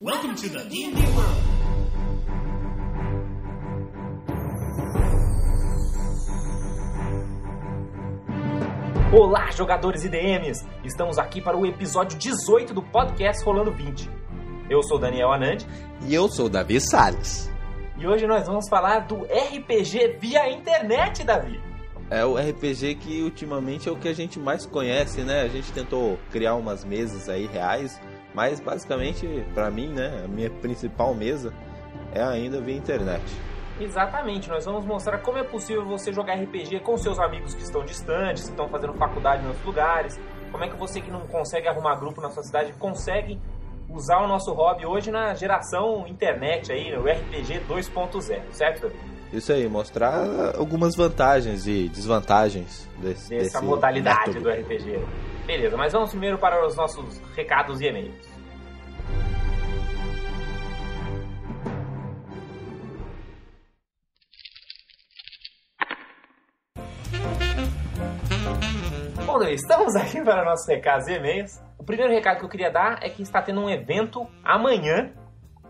Welcome to the D&D world. Olá, jogadores e DMs! Estamos aqui para o episódio 18 do podcast Rolando 20. Eu sou o Daniel Anand. E eu sou o Davi Salles. E hoje nós vamos falar do RPG via internet, Davi. É o RPG que ultimamente é o que a gente mais conhece, né? A gente tentou criar umas mesas aí reais, mas basicamente, pra mim, né, a minha principal mesa é ainda via internet. Exatamente, nós vamos mostrar como é possível você jogar RPG com seus amigos que estão distantes, que estão fazendo faculdade em outros lugares, como é que você que não consegue arrumar grupo na sua cidade consegue usar o nosso hobby hoje na geração internet, aí, no RPG 2.0, certo, David? Isso aí, mostrar algumas vantagens e desvantagens dessa modalidade do RPG. Beleza, mas vamos primeiro para os nossos recados e e-mails. Bom, estamos aqui para nossos recados e e-mails. O primeiro recado que eu queria dar é que está tendo um evento amanhã,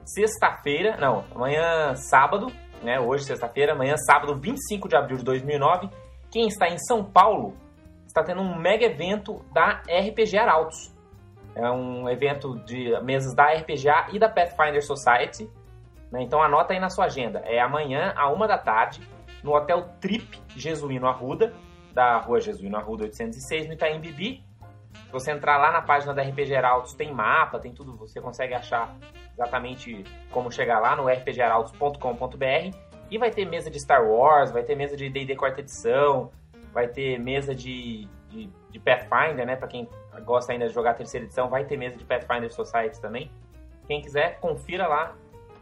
sexta-feira, não, amanhã sábado, né? Hoje sexta-feira, amanhã sábado, 25 de abril de 2009. Quem está em São Paulo está tendo um mega evento da RPG Arautos. É um evento de mesas da RPGA e da Pathfinder Society. Então anota aí na sua agenda. É amanhã, à 1 da tarde, no Hotel Trip Jesuíno Arruda, da Rua Jesuíno Arruda 806, no Itaim Bibi. Se você entrar lá na página da RPG Arautos, tem mapa, tem tudo. Você consegue achar exatamente como chegar lá no rptools.net. E vai ter mesa de Star Wars, vai ter mesa de D&D 4ª edição, vai ter mesa de Pathfinder, né? Pra quem gosta ainda de jogar a 3ª edição, vai ter mesa de Pathfinder Society também. Quem quiser, confira lá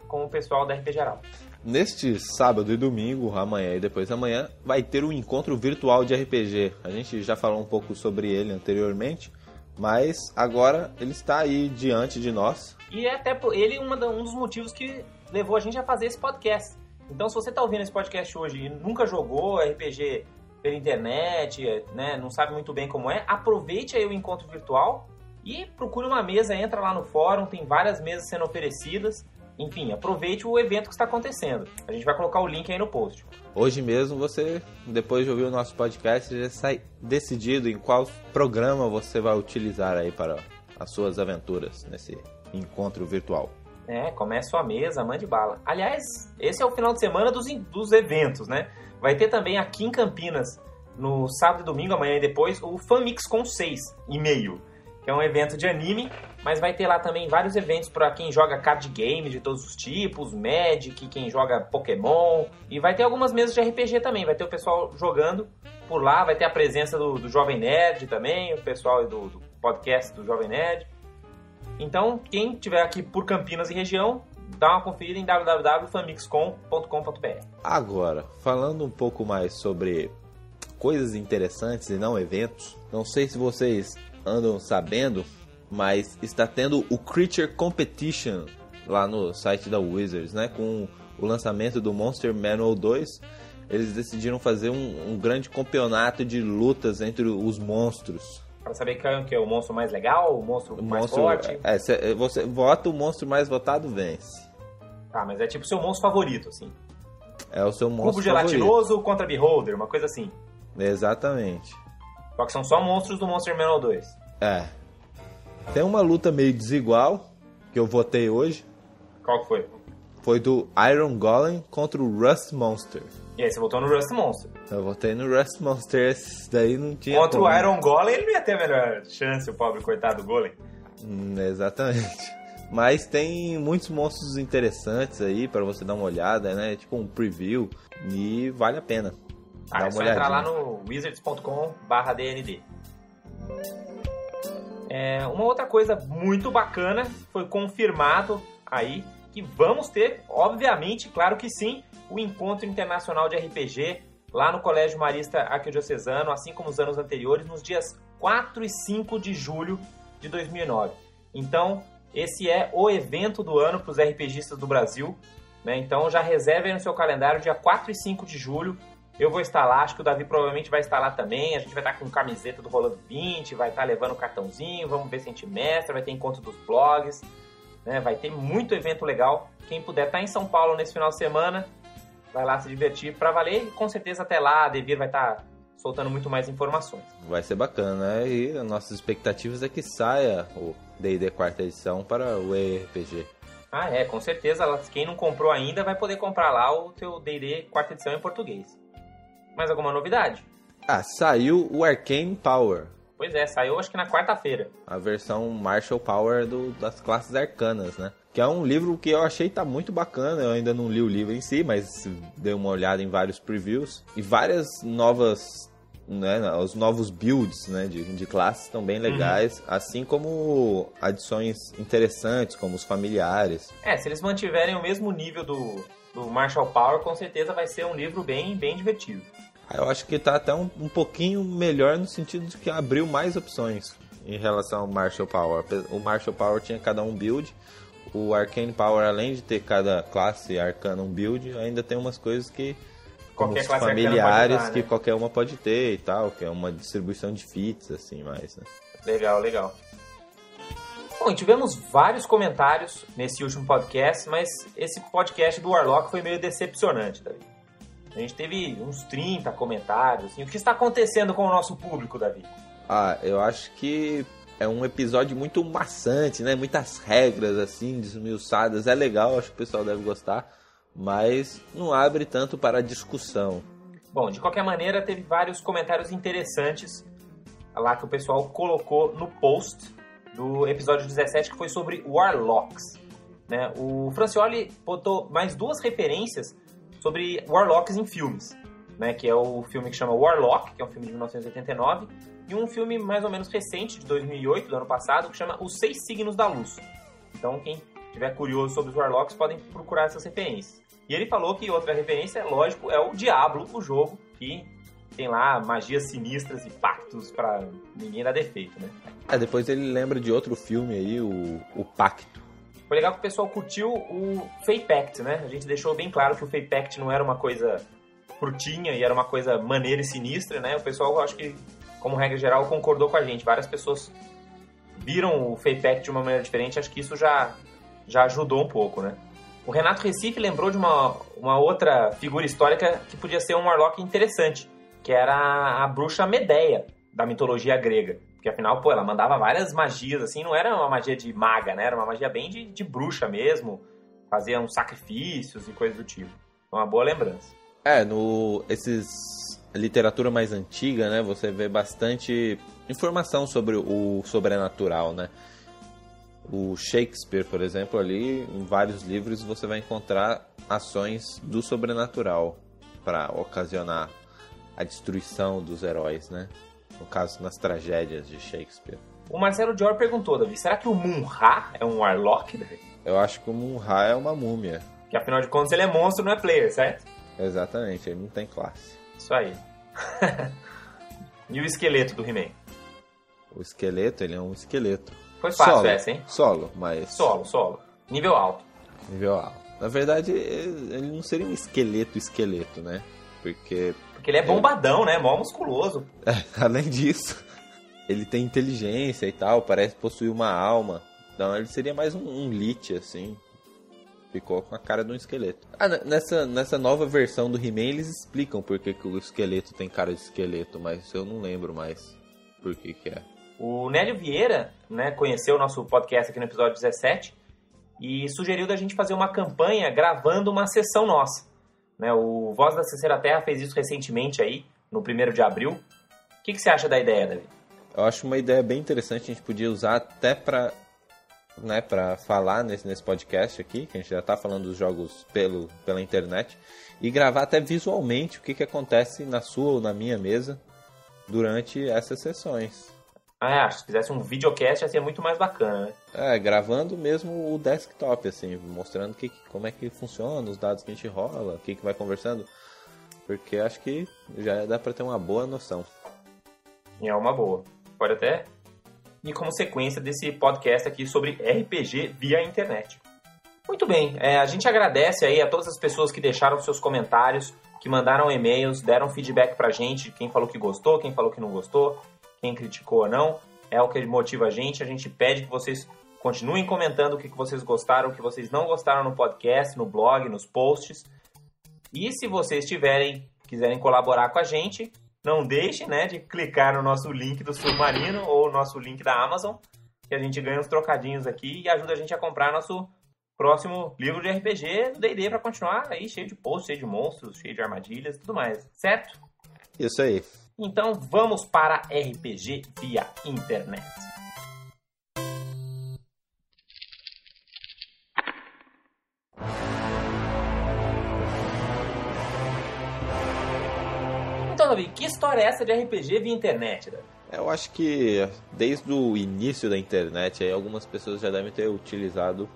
com o pessoal da RPG Arautos. Neste sábado e domingo, amanhã e depois de amanhã, vai ter um encontro virtual de RPG. A gente já falou um pouco sobre ele anteriormente, mas agora ele está aí diante de nós. E é até ele um dos motivos que levou a gente a fazer esse podcast. Então, se você está ouvindo esse podcast hoje e nunca jogou RPG pela internet, né, não sabe muito bem como é, aproveite aí o encontro virtual e procure uma mesa, entra lá no fórum, tem várias mesas sendo oferecidas. Enfim, aproveite o evento que está acontecendo. A gente vai colocar o link aí no post. Hoje mesmo você, depois de ouvir o nosso podcast, já sai decidido em qual programa você vai utilizar aí para as suas aventuras nesse encontro virtual. É, começa sua mesa, mande bala. Aliás, esse é o final de semana dos eventos, né? Vai ter também aqui em Campinas, no sábado e domingo, amanhã e depois, o Fanmix com 6,5, que é um evento de anime, mas vai ter lá também vários eventos para quem joga card game de todos os tipos, Magic, quem joga Pokémon, e vai ter algumas mesas de RPG também, vai ter o pessoal jogando por lá, vai ter a presença do Jovem Nerd também, o pessoal do podcast do Jovem Nerd. Então, quem estiver aqui por Campinas e região, dá uma conferida em www.fanmixcom.com.br. Agora, falando um pouco mais sobre coisas interessantes e não eventos, não sei se vocês andam sabendo, mas está tendo o Creature Competition lá no site da Wizards, né? Com o lançamento do Monster Manual 2, eles decidiram fazer um grande campeonato de lutas entre os monstros. Pra saber quem é o monstro mais legal, o monstro mais forte. É, você vota, o monstro mais votado vence. Tá, mas é tipo o seu monstro favorito, assim. É o seu monstro favorito. Cubo gelatinoso contra Beholder, uma coisa assim. Exatamente. Só que são só monstros do Monster Manual 2. É. Tem uma luta meio desigual, que eu votei hoje. Qual que foi? Foi do Iron Golem contra o Rust Monster. E aí, você votou no Rust Monster? Eu votei no Rust Monster, esse daí não tinha. Contra o Iron Golem, ele não ia ter a melhor chance, o pobre coitado Golem. Exatamente. Mas tem muitos monstros interessantes aí pra você dar uma olhada, né? Tipo um preview, e vale a pena. É só entrar lá no wizards.com/dnd. Uma outra coisa muito bacana, foi confirmado aí que vamos ter, obviamente, claro que sim, o Encontro Internacional de RPG lá no Colégio Marista Arquidiocesano, assim como os anos anteriores, nos dias 4 e 5 de julho de 2009. Então, esse é o evento do ano para os RPGistas do Brasil, né? Então, já reserve aí no seu calendário, dia 4 e 5 de julho. Eu vou estar lá, acho que o Davi provavelmente vai estar lá também. A gente vai estar com camiseta do Rolando 20, vai estar levando o cartãozinho, vamos ver se a gente mestra, vai ter encontro dos blogs. né? Vai ter muito evento legal. Quem puder estar em São Paulo nesse final de semana, vai lá se divertir para valer. E com certeza até lá a Devir vai estar soltando muito mais informações. Vai ser bacana, né? E nossas expectativas é que saia o D&D 4ª edição para o RPG. Ah, é, com certeza. Quem não comprou ainda vai poder comprar lá o teu D&D 4ª edição em português. Mais alguma novidade? Ah, saiu o Arcane Power. Pois é, saiu acho que na quarta-feira. A versão Martial Power das classes arcanas, né? Que é um livro que eu achei tá muito bacana. Eu ainda não li o livro em si, mas dei uma olhada em vários previews. E várias novas... né, os novos builds, né, de classes estão bem legais, assim como adições interessantes, como os familiares. É, se eles mantiverem o mesmo nível do Martial Power, com certeza vai ser um livro bem divertido. Eu acho que tá até um pouquinho melhor no sentido de que abriu mais opções em relação ao Martial Power. O Martial Power tinha cada um build, o Arcane Power, além de ter cada classe arcana um build, ainda tem umas coisas que... como os familiares dar, que né? Qualquer uma pode ter e tal, que é uma distribuição de feats, assim, mais, né? Legal, legal. Bom, e tivemos vários comentários nesse último podcast, mas esse podcast do Warlock foi meio decepcionante, Davi. A gente teve uns 30 comentários, assim. O que está acontecendo com o nosso público, Davi? Ah, eu acho que é um episódio muito maçante, né? Muitas regras, assim, desmiuçadas. É legal, acho que o pessoal deve gostar. Mas não abre tanto para discussão. Bom, de qualquer maneira, teve vários comentários interessantes lá que o pessoal colocou no post do episódio 17, que foi sobre Warlocks, né? O Francioli botou mais duas referências sobre Warlocks em filmes, né? Que é o filme que chama Warlock, que é um filme de 1989, e um filme mais ou menos recente, de 2008, do ano passado, que chama Os Seis Signos da Luz. Então, quem tiver curioso sobre os Warlocks, podem procurar essas referências. E ele falou que outra referência, lógico, é o Diablo, o jogo, que tem lá magias sinistras e pactos pra ninguém dar defeito, né? É, depois ele lembra de outro filme aí, o Pacto. Foi legal que o pessoal curtiu o Fate Pact, né? A gente deixou bem claro que o Fate Pact não era uma coisa curtinha e era uma coisa maneira e sinistra, né? O pessoal, acho que, como regra geral, concordou com a gente. Várias pessoas viram o Fate Pact de uma maneira diferente, acho que isso já ajudou um pouco, né? O Renato Recife lembrou de uma outra figura histórica que podia ser um Warlock interessante, que era a bruxa Medeia, da mitologia grega. Porque, afinal, pô, ela mandava várias magias, assim, não era uma magia de maga, né? Era uma magia bem de bruxa mesmo, fazia uns sacrifícios e coisas do tipo. Uma boa lembrança. É, literatura mais antiga, né? Você vê bastante informação sobre o sobrenatural, né? O Shakespeare, por exemplo, ali em vários livros você vai encontrar ações do sobrenatural para ocasionar a destruição dos heróis, né? No caso, nas tragédias de Shakespeare. O Marcelo Dior perguntou, Davi, será que o Mumra é um Warlock, Davi? Eu acho que o Mumra é uma múmia. Que afinal de contas ele é monstro, não é player, certo? Exatamente, ele não tem classe. Isso aí. E o esqueleto do He-Man? O esqueleto, ele é um esqueleto. Foi fácil solo, essa, hein? Solo, mas... Solo. Nível alto. Na verdade, ele não seria um esqueleto, né? Porque ele é bombadão, né? Mó musculoso. Além disso, ele tem inteligência e tal, parece possuir uma alma. Então ele seria mais um lich, assim. Ficou com a cara de um esqueleto. Nessa nova versão do He-Man, eles explicam porque que o esqueleto tem cara de esqueleto, mas eu não lembro mais por que é. O Nélio Vieira, né, conheceu o nosso podcast aqui no episódio 17 e sugeriu da gente fazer uma campanha gravando uma sessão nossa, né? O Voz da Terceira Terra fez isso recentemente aí, no 1º de abril. O que você acha da ideia, Davi? Eu acho uma ideia bem interessante, a gente podia usar até para, né, falar nesse podcast aqui, que a gente já está falando dos jogos pela internet, e gravar até visualmente o que acontece na sua ou na minha mesa durante essas sessões. Ah, se fizesse um videocast ia ser muito mais bacana, né? É, gravando mesmo o desktop, assim, mostrando como é que funciona, os dados que a gente rola, o que vai conversando. Porque acho que já dá pra ter uma boa noção. É uma boa. Pode até ir como sequência desse podcast aqui sobre RPG via internet. Muito bem, a gente agradece aí a todas as pessoas que deixaram seus comentários, que mandaram e-mails, deram feedback pra gente, quem falou que gostou, quem falou que não gostou, quem criticou ou não, é o que motiva a gente pede que vocês Continuem comentando o que vocês gostaram, o que vocês não gostaram no podcast, no blog, nos posts. E se vocês quiserem colaborar com a gente, não deixem, né, de clicar no nosso link do Submarino ou nosso link da Amazon, que a gente ganha uns trocadinhos aqui e ajuda a gente a comprar nosso próximo livro de RPG do D&D para continuar aí cheio de posts, cheio de monstros, cheio de armadilhas e tudo mais, certo? Isso aí. Então vamos para RPG via internet. Então, Davi, que história é essa de RPG via internet, Davi? Eu acho que desde o início da internet, aí algumas pessoas já devem ter utilizado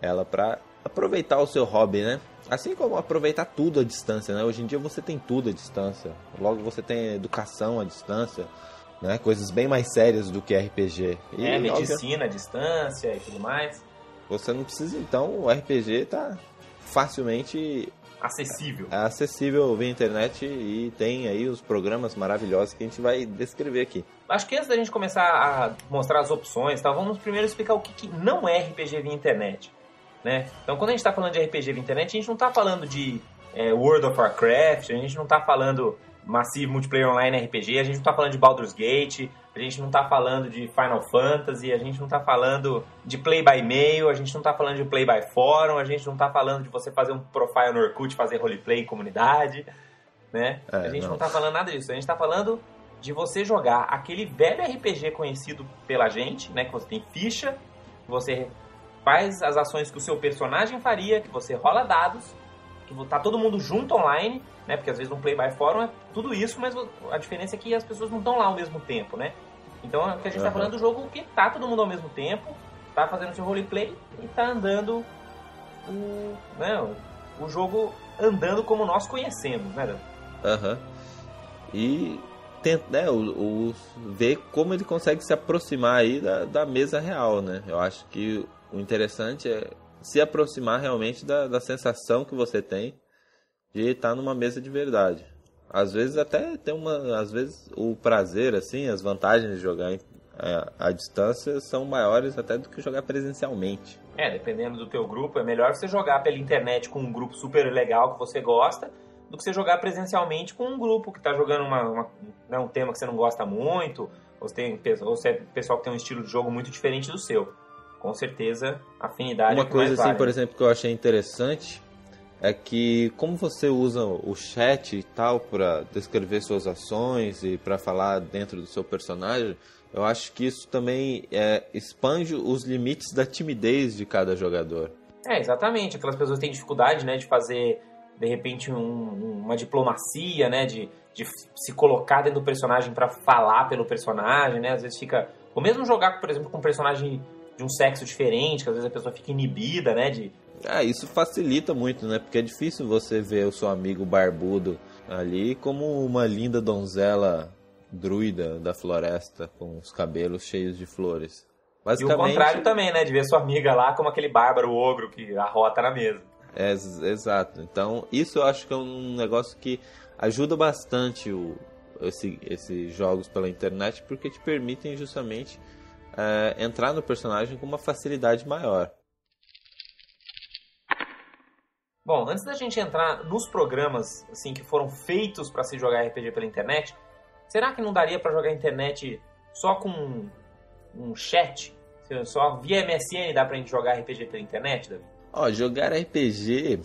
ela para aproveitar o seu hobby, né? Assim como aproveitar tudo à distância, né? Hoje em dia você tem tudo à distância. Logo você tem educação à distância, né? Coisas bem mais sérias do que RPG. E é, medicina à distância e tudo mais. Você não precisa, então, o RPG tá facilmente acessível. É acessível via internet e tem aí os programas maravilhosos que a gente vai descrever aqui. Acho que antes da gente começar a mostrar as opções, tá? Vamos primeiro explicar o que não é RPG via internet, né? Então, quando a gente está falando de RPG via internet, a gente não está falando de World of Warcraft, a gente não está falando Massive Multiplayer Online RPG, a gente não está falando de Baldur's Gate, a gente não está falando de Final Fantasy, a gente não está falando de Play by Mail, a gente não está falando de Play by Fórum, a gente não está falando de você fazer um profile no Orkut, fazer roleplay em comunidade, né? A gente não está falando nada disso, a gente está falando de você jogar aquele velho RPG conhecido pela gente, né? Que você tem ficha, você faz as ações que o seu personagem faria, que você rola dados, que tá todo mundo junto online, né? Porque às vezes um play by fórum é tudo isso, mas a diferença é que as pessoas não estão lá ao mesmo tempo, né? Então é o que a gente tá falando do jogo que tá todo mundo ao mesmo tempo, tá fazendo seu roleplay e tá andando o jogo andando como nós conhecemos, né, Dan? E tenta, né, ver como ele consegue se aproximar aí da mesa real, né? Eu acho que o interessante é se aproximar realmente da sensação que você tem de estar numa mesa de verdade. Às vezes até tem o prazer, assim, as vantagens de jogar à distância são maiores até do que jogar presencialmente. É, dependendo do teu grupo, é melhor você jogar pela internet com um grupo super legal que você gosta do que você jogar presencialmente com um grupo que está jogando um tema que você não gosta muito, ou se é pessoal que tem um estilo de jogo muito diferente do seu. Com certeza, afinidade. Uma coisa, assim, por exemplo, que eu achei interessante é que como você usa o chat e tal para descrever suas ações e para falar dentro do seu personagem, eu acho que isso também expande os limites da timidez de cada jogador. É, exatamente. Aquelas pessoas que têm dificuldade, né, de fazer, de repente, uma diplomacia, né, de se colocar dentro do personagem para falar pelo personagem, né? Às vezes fica... Ou mesmo jogar, por exemplo, com um personagem de um sexo diferente, que às vezes a pessoa fica inibida, né? Isso facilita muito, né? Porque é difícil você ver o seu amigo barbudo ali como uma linda donzela druida da floresta, com os cabelos cheios de flores. Basicamente, e o contrário também, né? De ver sua amiga lá como aquele bárbaro ogro que arrota na mesa. É, exato. Então, isso eu acho que é um negócio que ajuda bastante esses jogos pela internet, porque te permitem justamente entrar no personagem com uma facilidade maior. Bom, antes da gente entrar nos programas assim, que foram feitos para se jogar RPG pela internet, será que não daria para jogar internet só com um chat? Só via MSN dá para a gente jogar RPG pela internet, Davi? Jogar RPG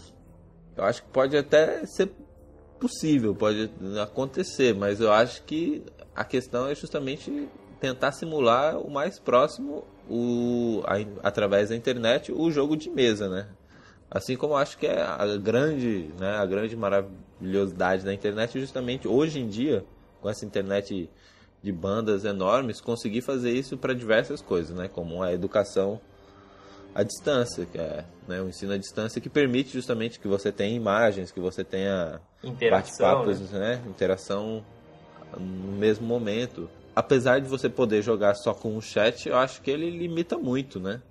eu acho que pode até ser possível, pode acontecer, mas eu acho que a questão é justamente tentar simular o mais próximo, através da internet, o jogo de mesa, né? Assim como eu acho que é a grande maravilhosidade da internet, justamente hoje em dia, com essa internet de bandas enormes, conseguir fazer isso para diversas coisas, né? Como a educação à distância, que é, né, o ensino à distância, que permite justamente que você tenha imagens, que você tenha bate-papos, né? Interação no mesmo momento. Apesar de você poder jogar só com o chat, eu acho que ele limita muito, né?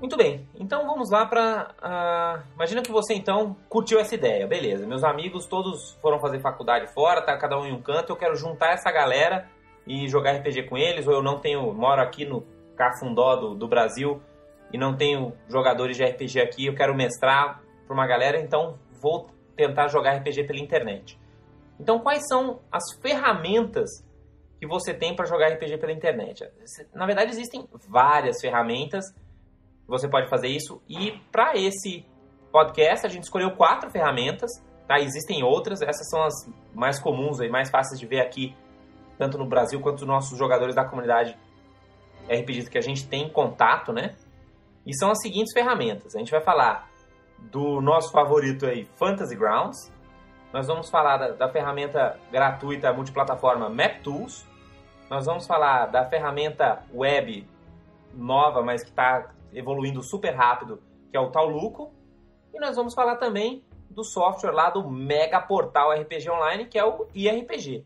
Muito bem, então vamos lá para... Imagina que você, então, curtiu essa ideia. Beleza, meus amigos todos foram fazer faculdade fora, tá cada um em um canto, eu quero juntar essa galera e jogar RPG com eles, ou eu não tenho... Moro aqui no cafundó do Brasil e não tenho jogadores de RPG aqui, eu quero mestrar para uma galera, então vou tentar jogar RPG pela internet. Então, quais são as ferramentas que você tem para jogar RPG pela internet? Na verdade, existem várias ferramentas que você pode fazer isso, e para esse podcast a gente escolheu 4 ferramentas, tá? Existem outras, essas são as mais comuns e mais fáceis de ver aqui, tanto no Brasil quanto os nossos jogadores da comunidade RPG que a gente tem em contato, né? E são as seguintes ferramentas. A gente vai falar do nosso favorito aí, Fantasy Grounds. Nós vamos falar da ferramenta gratuita multiplataforma MapTools. Nós vamos falar da ferramenta web nova, mas que está evoluindo super rápido, que é o Tau Luco. E nós vamos falar também do software lá do mega portal RPG Online, que é o IRPG.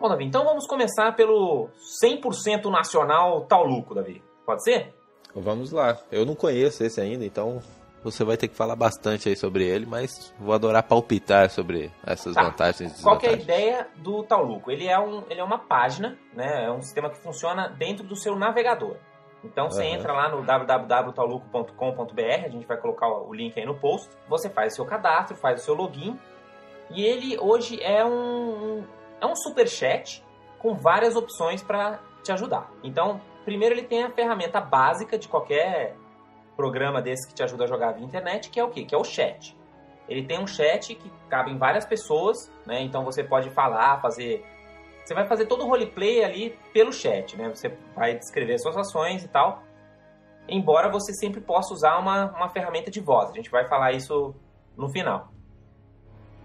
Bom, Davi, então vamos começar pelo 100% nacional Tau Luco, Davi. Pode ser? Vamos lá. Eu não conheço esse ainda, então você vai ter que falar bastante aí sobre ele, mas vou adorar palpitar sobre essas vantagens e desvantagens. Qual que é a ideia do Tau Luco? Ele é uma página, né? É um sistema que funciona dentro do seu navegador. Então você entra lá no www.tauluco.com.br, a gente vai colocar o link aí no post. Você faz o seu cadastro, faz o seu login, e ele hoje é um super chat com várias opções para te ajudar. Então, primeiro ele tem a ferramenta básica de qualquer programa desse que te ajuda a jogar via internet, que é o quê? Que é o chat. Ele tem um chat que cabe em várias pessoas, né? Então você pode falar, fazer... Você vai fazer todo o roleplay ali pelo chat, né? Você vai descrever suas ações e tal. Embora você sempre possa usar uma ferramenta de voz. A gente vai falar isso no final.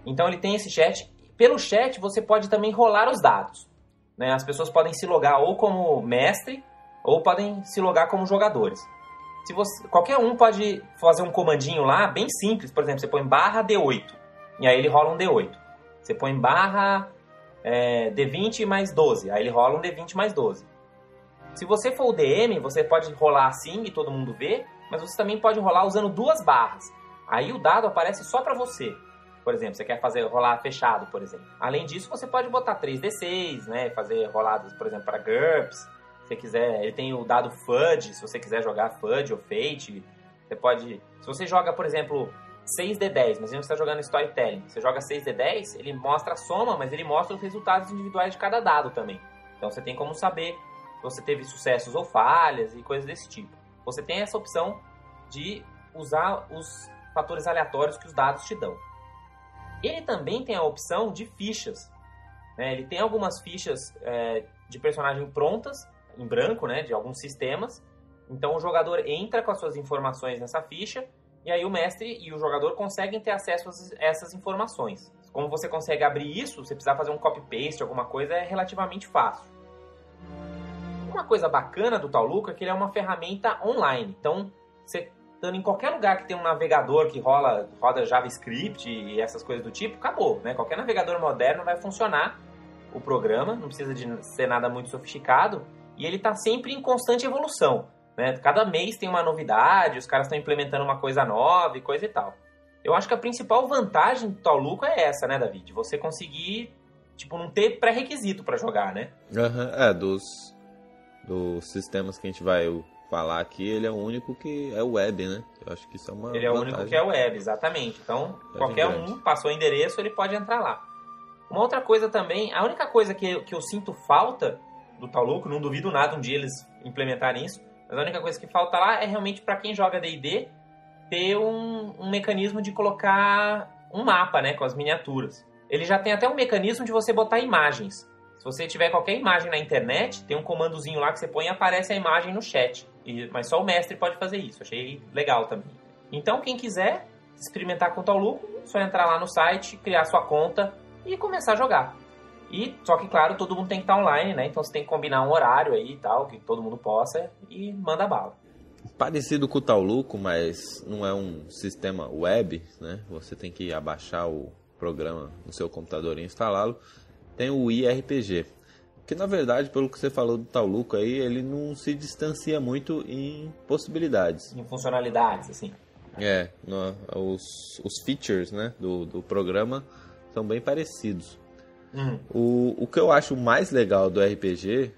Então ele tem esse chat. Pelo chat você pode também rolar os dados, né? As pessoas podem se logar ou como mestre, ou podem se logar como jogadores. Qualquer um pode fazer um comandinho lá, bem simples. Por exemplo, você põe barra D8, e aí ele rola um D8. Você põe barra D20 mais 12, aí ele rola um D20 mais 12. Se você for o DM, você pode rolar assim e todo mundo vê, mas você também pode rolar usando 2 barras. Aí o dado aparece só pra você. Por exemplo, você quer fazer rolar fechado, por exemplo. Além disso, você pode botar 3D6, né? Fazer roladas, por exemplo, para GURPS. Se você quiser, ele tem o dado Fudge, se você quiser jogar Fudge ou Fate, você pode... Se você joga, por exemplo, 6D10, mas você está jogando Storytelling, você joga 6D10, ele mostra a soma, mas ele mostra os resultados individuais de cada dado também. Então você tem como saber se você teve sucessos ou falhas e coisas desse tipo. Você tem essa opção de usar os fatores aleatórios que os dados te dão. Ele também tem a opção de fichas, né? Ele tem algumas fichas de personagem prontas, em branco, né, de alguns sistemas. Então o jogador entra com as suas informações nessa ficha, e aí o mestre e o jogador conseguem ter acesso a essas informações. Como você consegue abrir isso, você precisar fazer um copy-paste, alguma coisa, é relativamente fácil. Uma coisa bacana do Tau Luco é que ele é uma ferramenta online. Então, você estando em qualquer lugar que tem um navegador que roda JavaScript e essas coisas do tipo, acabou, né? Qualquer navegador moderno vai funcionar o programa, não precisa de ser nada muito sofisticado. E ele está sempre em constante evolução, né? Cada mês tem uma novidade, os caras estão implementando uma coisa nova e coisa e tal. Eu acho que a principal vantagem do Tau Luco é essa, né, David? Você conseguir, tipo, não ter pré-requisito para jogar, né? Dos sistemas que a gente vai falar aqui, ele é o único que é web, né? Eu acho que isso é uma vantagem. Ele é o único que é web, exatamente. Então, qualquer um passou o endereço, ele pode entrar lá. Uma outra coisa também, a única coisa que eu sinto falta do Tau Luco, não duvido nada um dia eles implementarem isso, mas a única coisa que falta lá é realmente para quem joga D&D ter um mecanismo de colocar um mapa, né, com as miniaturas. Ele já tem até um mecanismo de você botar imagens. Se você tiver qualquer imagem na internet, tem um comandozinho lá que você põe e aparece a imagem no chat. Mas só o mestre pode fazer isso. Achei legal também. Então, quem quiser experimentar com o Tau Luco, é só entrar lá no site, criar sua conta e começar a jogar. E, só que, claro, todo mundo tem que estar online, né? Então você tem que combinar um horário aí e tal, que todo mundo possa, e manda bala. Parecido com o Tau Luco, mas não é um sistema web, né? Você tem que abaixar o programa no seu computador e instalá-lo. Tem o IRPG, que na verdade, pelo que você falou do Tau Luco aí, ele não se distancia muito em possibilidades. Em funcionalidades, assim. Os features, né, do programa são bem parecidos. O que eu acho mais legal do RPG,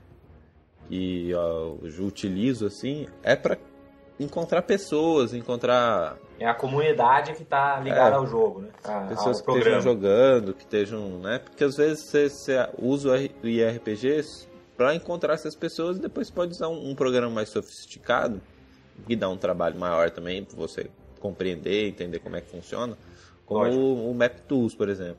que eu utilizo assim, é pra encontrar pessoas, encontrar... É a comunidade que tá ligada ao jogo, né? Pessoas que estejam jogando, que estejam... né? Porque às vezes você usa o IRPG pra encontrar essas pessoas e depois pode usar um programa mais sofisticado, que dá um trabalho maior também pra você compreender, entender como é que funciona, como o MapTools, por exemplo.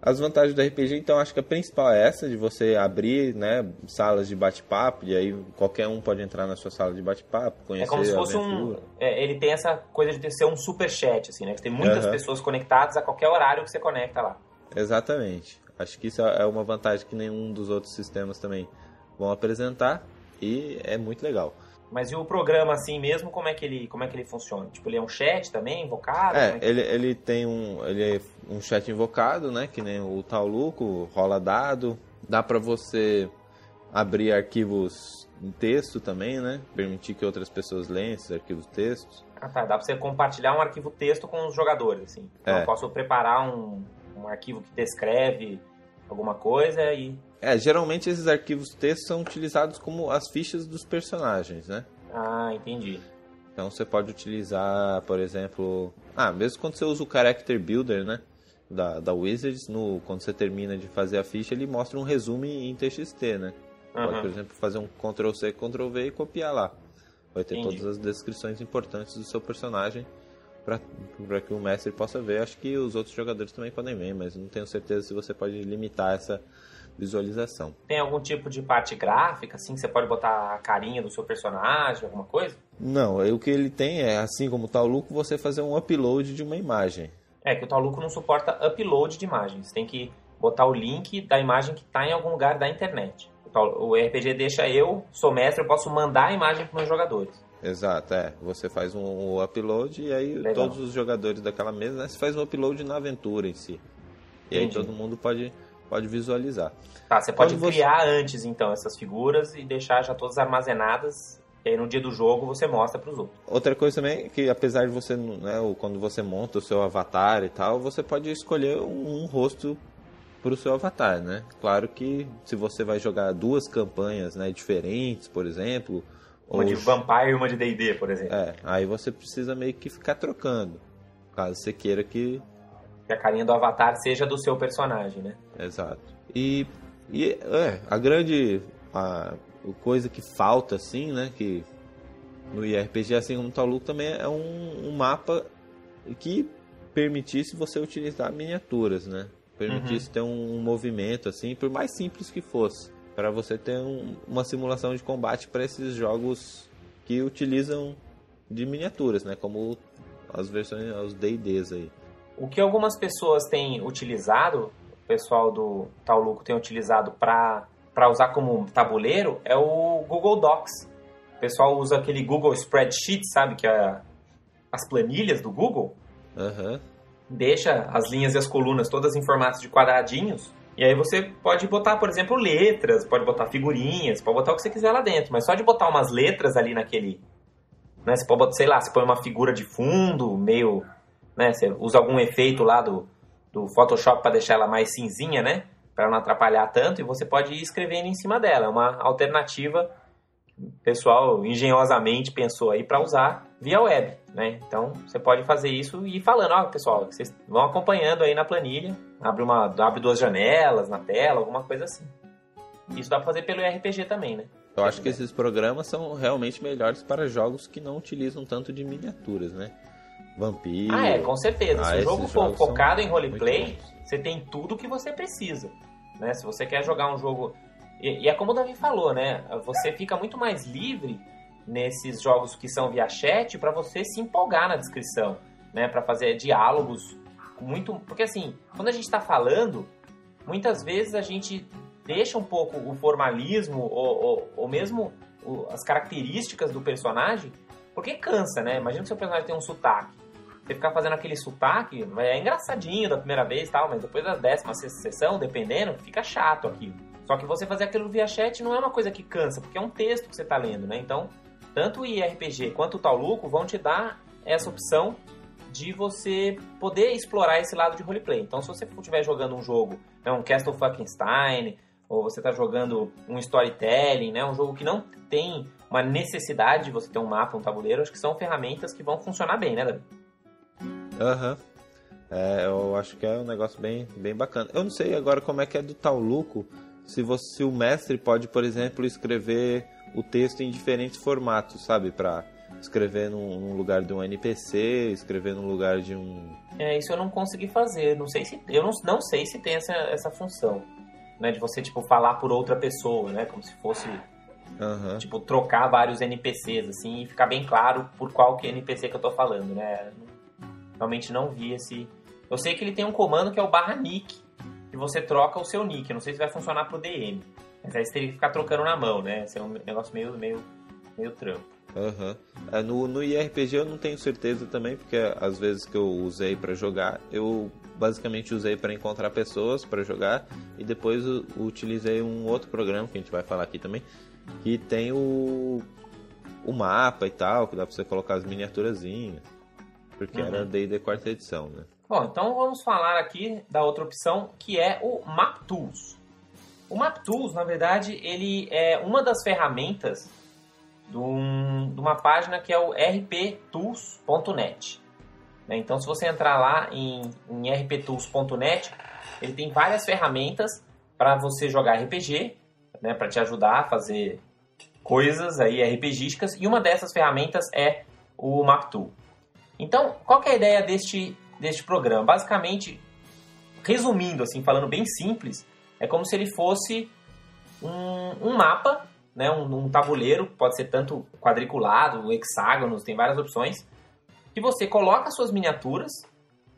As vantagens do RPG, então, acho que a principal é essa, de você abrir, né, salas de bate-papo, e aí qualquer um pode entrar na sua sala de bate-papo, conhecer a aventura. É como se fosse ele tem essa coisa de ser um superchat, assim, né? Que tem muitas pessoas conectadas a qualquer horário que você conecta lá. Exatamente. Acho que isso é uma vantagem que nenhum dos outros sistemas também vão apresentar, e é muito legal. Mas e o programa, assim mesmo, como é que ele funciona? Tipo, ele é um chat também, invocado? É, ele tem um chat invocado, né? Que nem o Tau Luco, rola dado. Dá pra você abrir arquivos em texto também, né? Permitir que outras pessoas leiam esses arquivos textos. Ah, tá. Dá pra você compartilhar um arquivo texto com os jogadores, assim. Então eu posso preparar um arquivo que descreve alguma coisa e... geralmente esses arquivos textos são utilizados como as fichas dos personagens, né? Ah, entendi. Então você pode utilizar, por exemplo... mesmo quando você usa o Character Builder, né? Da Wizards, quando você termina de fazer a ficha, ele mostra um resumo em TXT, né? Pode, por exemplo, fazer um Ctrl-C, Ctrl-V e copiar lá. Vai ter todas as descrições importantes do seu personagem para que o mestre possa ver. Acho que os outros jogadores também podem ver, mas não tenho certeza se você pode limitar essa... visualização. Tem algum tipo de parte gráfica, assim, que você pode botar a carinha do seu personagem, alguma coisa? Não, o que ele tem é, assim como o Tau Luco, você fazer um upload de uma imagem. É, que o Tau Luco não suporta upload de imagens. Tem que botar o link da imagem que está em algum lugar da internet. O RPG deixa sou mestre, eu posso mandar a imagem para os meus jogadores. Exato, Você faz um upload e aí todos os jogadores daquela mesa, né? Você faz um upload na aventura em si. E aí todo mundo pode visualizar. Tá, você pode criar antes, então, essas figuras e deixar já todas armazenadas, e aí no dia do jogo você mostra para os outros. Outra coisa também é que, apesar de você, né, quando você monta o seu avatar e tal, você pode escolher um rosto para o seu avatar, né? Claro que se você vai jogar duas campanhas, né, diferentes, por exemplo... Uma de Vampire e uma de D&D, por exemplo. Aí você precisa meio que ficar trocando, caso você queira que a carinha do avatar seja do seu personagem, né? Exato. E a grande coisa que falta, assim, né? Que no IRPG, assim como no Tau Luco, também é um mapa que permitisse você utilizar miniaturas, né? Permitisse ter um movimento, assim, por mais simples que fosse. Para você ter uma simulação de combate para esses jogos que utilizam de miniaturas, né? Como as versões, os D&Ds aí. O que algumas pessoas têm utilizado, o pessoal do Tau Luco tem utilizado para usar como tabuleiro, é o Google Docs. O pessoal usa aquele Google Spreadsheet, sabe? Que é as planilhas do Google. Deixa as linhas e as colunas todas em formato de quadradinhos. E aí você pode botar, por exemplo, letras, pode botar figurinhas, pode botar o que você quiser lá dentro. Mas só de botar umas letras ali naquele... Né, você pode botar, sei lá, você põe uma figura de fundo, meio... Né? Você usa algum efeito lá do Photoshop para deixar ela mais cinzinha, né? Para não atrapalhar tanto, e você pode ir escrevendo em cima dela. É uma alternativa que o pessoal engenhosamente pensou aí para usar via web, né? Então você pode fazer isso e ir falando: ó, pessoal, vocês vão acompanhando aí na planilha, abre duas janelas na tela, alguma coisa assim. Isso dá para fazer pelo RPG também, né? Eu acho que esses programas são realmente melhores para jogos que não utilizam tanto de miniaturas, né? Vampiro... com certeza. Se o jogo for focado em roleplay, você tem tudo o que você precisa, né? Se você quer jogar um jogo... E é como o Davi falou, né? Você fica muito mais livre nesses jogos que são via chat para você se empolgar na descrição, né? Para fazer diálogos muito... Porque assim, quando a gente tá falando, muitas vezes a gente deixa um pouco o formalismo ou mesmo as características do personagem, porque cansa, né? Imagina que seu personagem tem um sotaque. Você ficar fazendo aquele sotaque, é engraçadinho da primeira vez e tal, mas depois da 16ª sessão, dependendo, fica chato aquilo. Só que você fazer aquilo via chat não é uma coisa que cansa, porque é um texto que você está lendo, né? Então, tanto o IRPG quanto o Tau Luco vão te dar essa opção de você poder explorar esse lado de roleplay. Então, se você estiver jogando um jogo, né, um Castle Frankenstein, ou você está jogando um Storytelling, né, um jogo que não tem uma necessidade de você ter um mapa, um tabuleiro, acho que são ferramentas que vão funcionar bem, né, Davi? Aham. Eu acho que é um negócio bem bacana. Eu não sei agora como é que é do Tau Luco, se o mestre pode, por exemplo, escrever o texto em diferentes formatos, sabe, para... escrever num lugar de um NPC, escrever num lugar de um... isso eu não consegui fazer. Eu não sei se tem essa função, né? De você, tipo, falar por outra pessoa, né? Como se fosse, tipo, trocar vários NPCs, assim, e ficar bem claro por qual que é NPC que eu tô falando, né? Realmente não vi esse... Eu sei que ele tem um comando que é o /nick, que você troca o seu nick. Eu não sei se vai funcionar pro DM. Mas aí você teria que ficar trocando na mão, né? Isso é um negócio meio trampo. No IRPG eu não tenho certeza também, porque as vezes que eu usei pra jogar, eu basicamente usei pra encontrar pessoas pra jogar, e depois eu utilizei um outro programa, que a gente vai falar aqui também, que tem o mapa e tal, que dá pra você colocar as miniaturazinhas, porque era D&D quarta edição, né? Bom, então vamos falar aqui da outra opção, que é o MapTools. O MapTools, na verdade, ele é uma das ferramentas de uma página que é o rptools.net. Então, se você entrar lá em rptools.net, ele tem várias ferramentas para você jogar RPG, né, para te ajudar a fazer coisas aí RPGísticas, e uma dessas ferramentas é o MapTool. Então, qual que é a ideia deste programa? Basicamente, resumindo, assim, falando bem simples, é como se ele fosse um mapa, né, um tabuleiro, pode ser tanto quadriculado, hexágonos, tem várias opções, que você coloca suas miniaturas,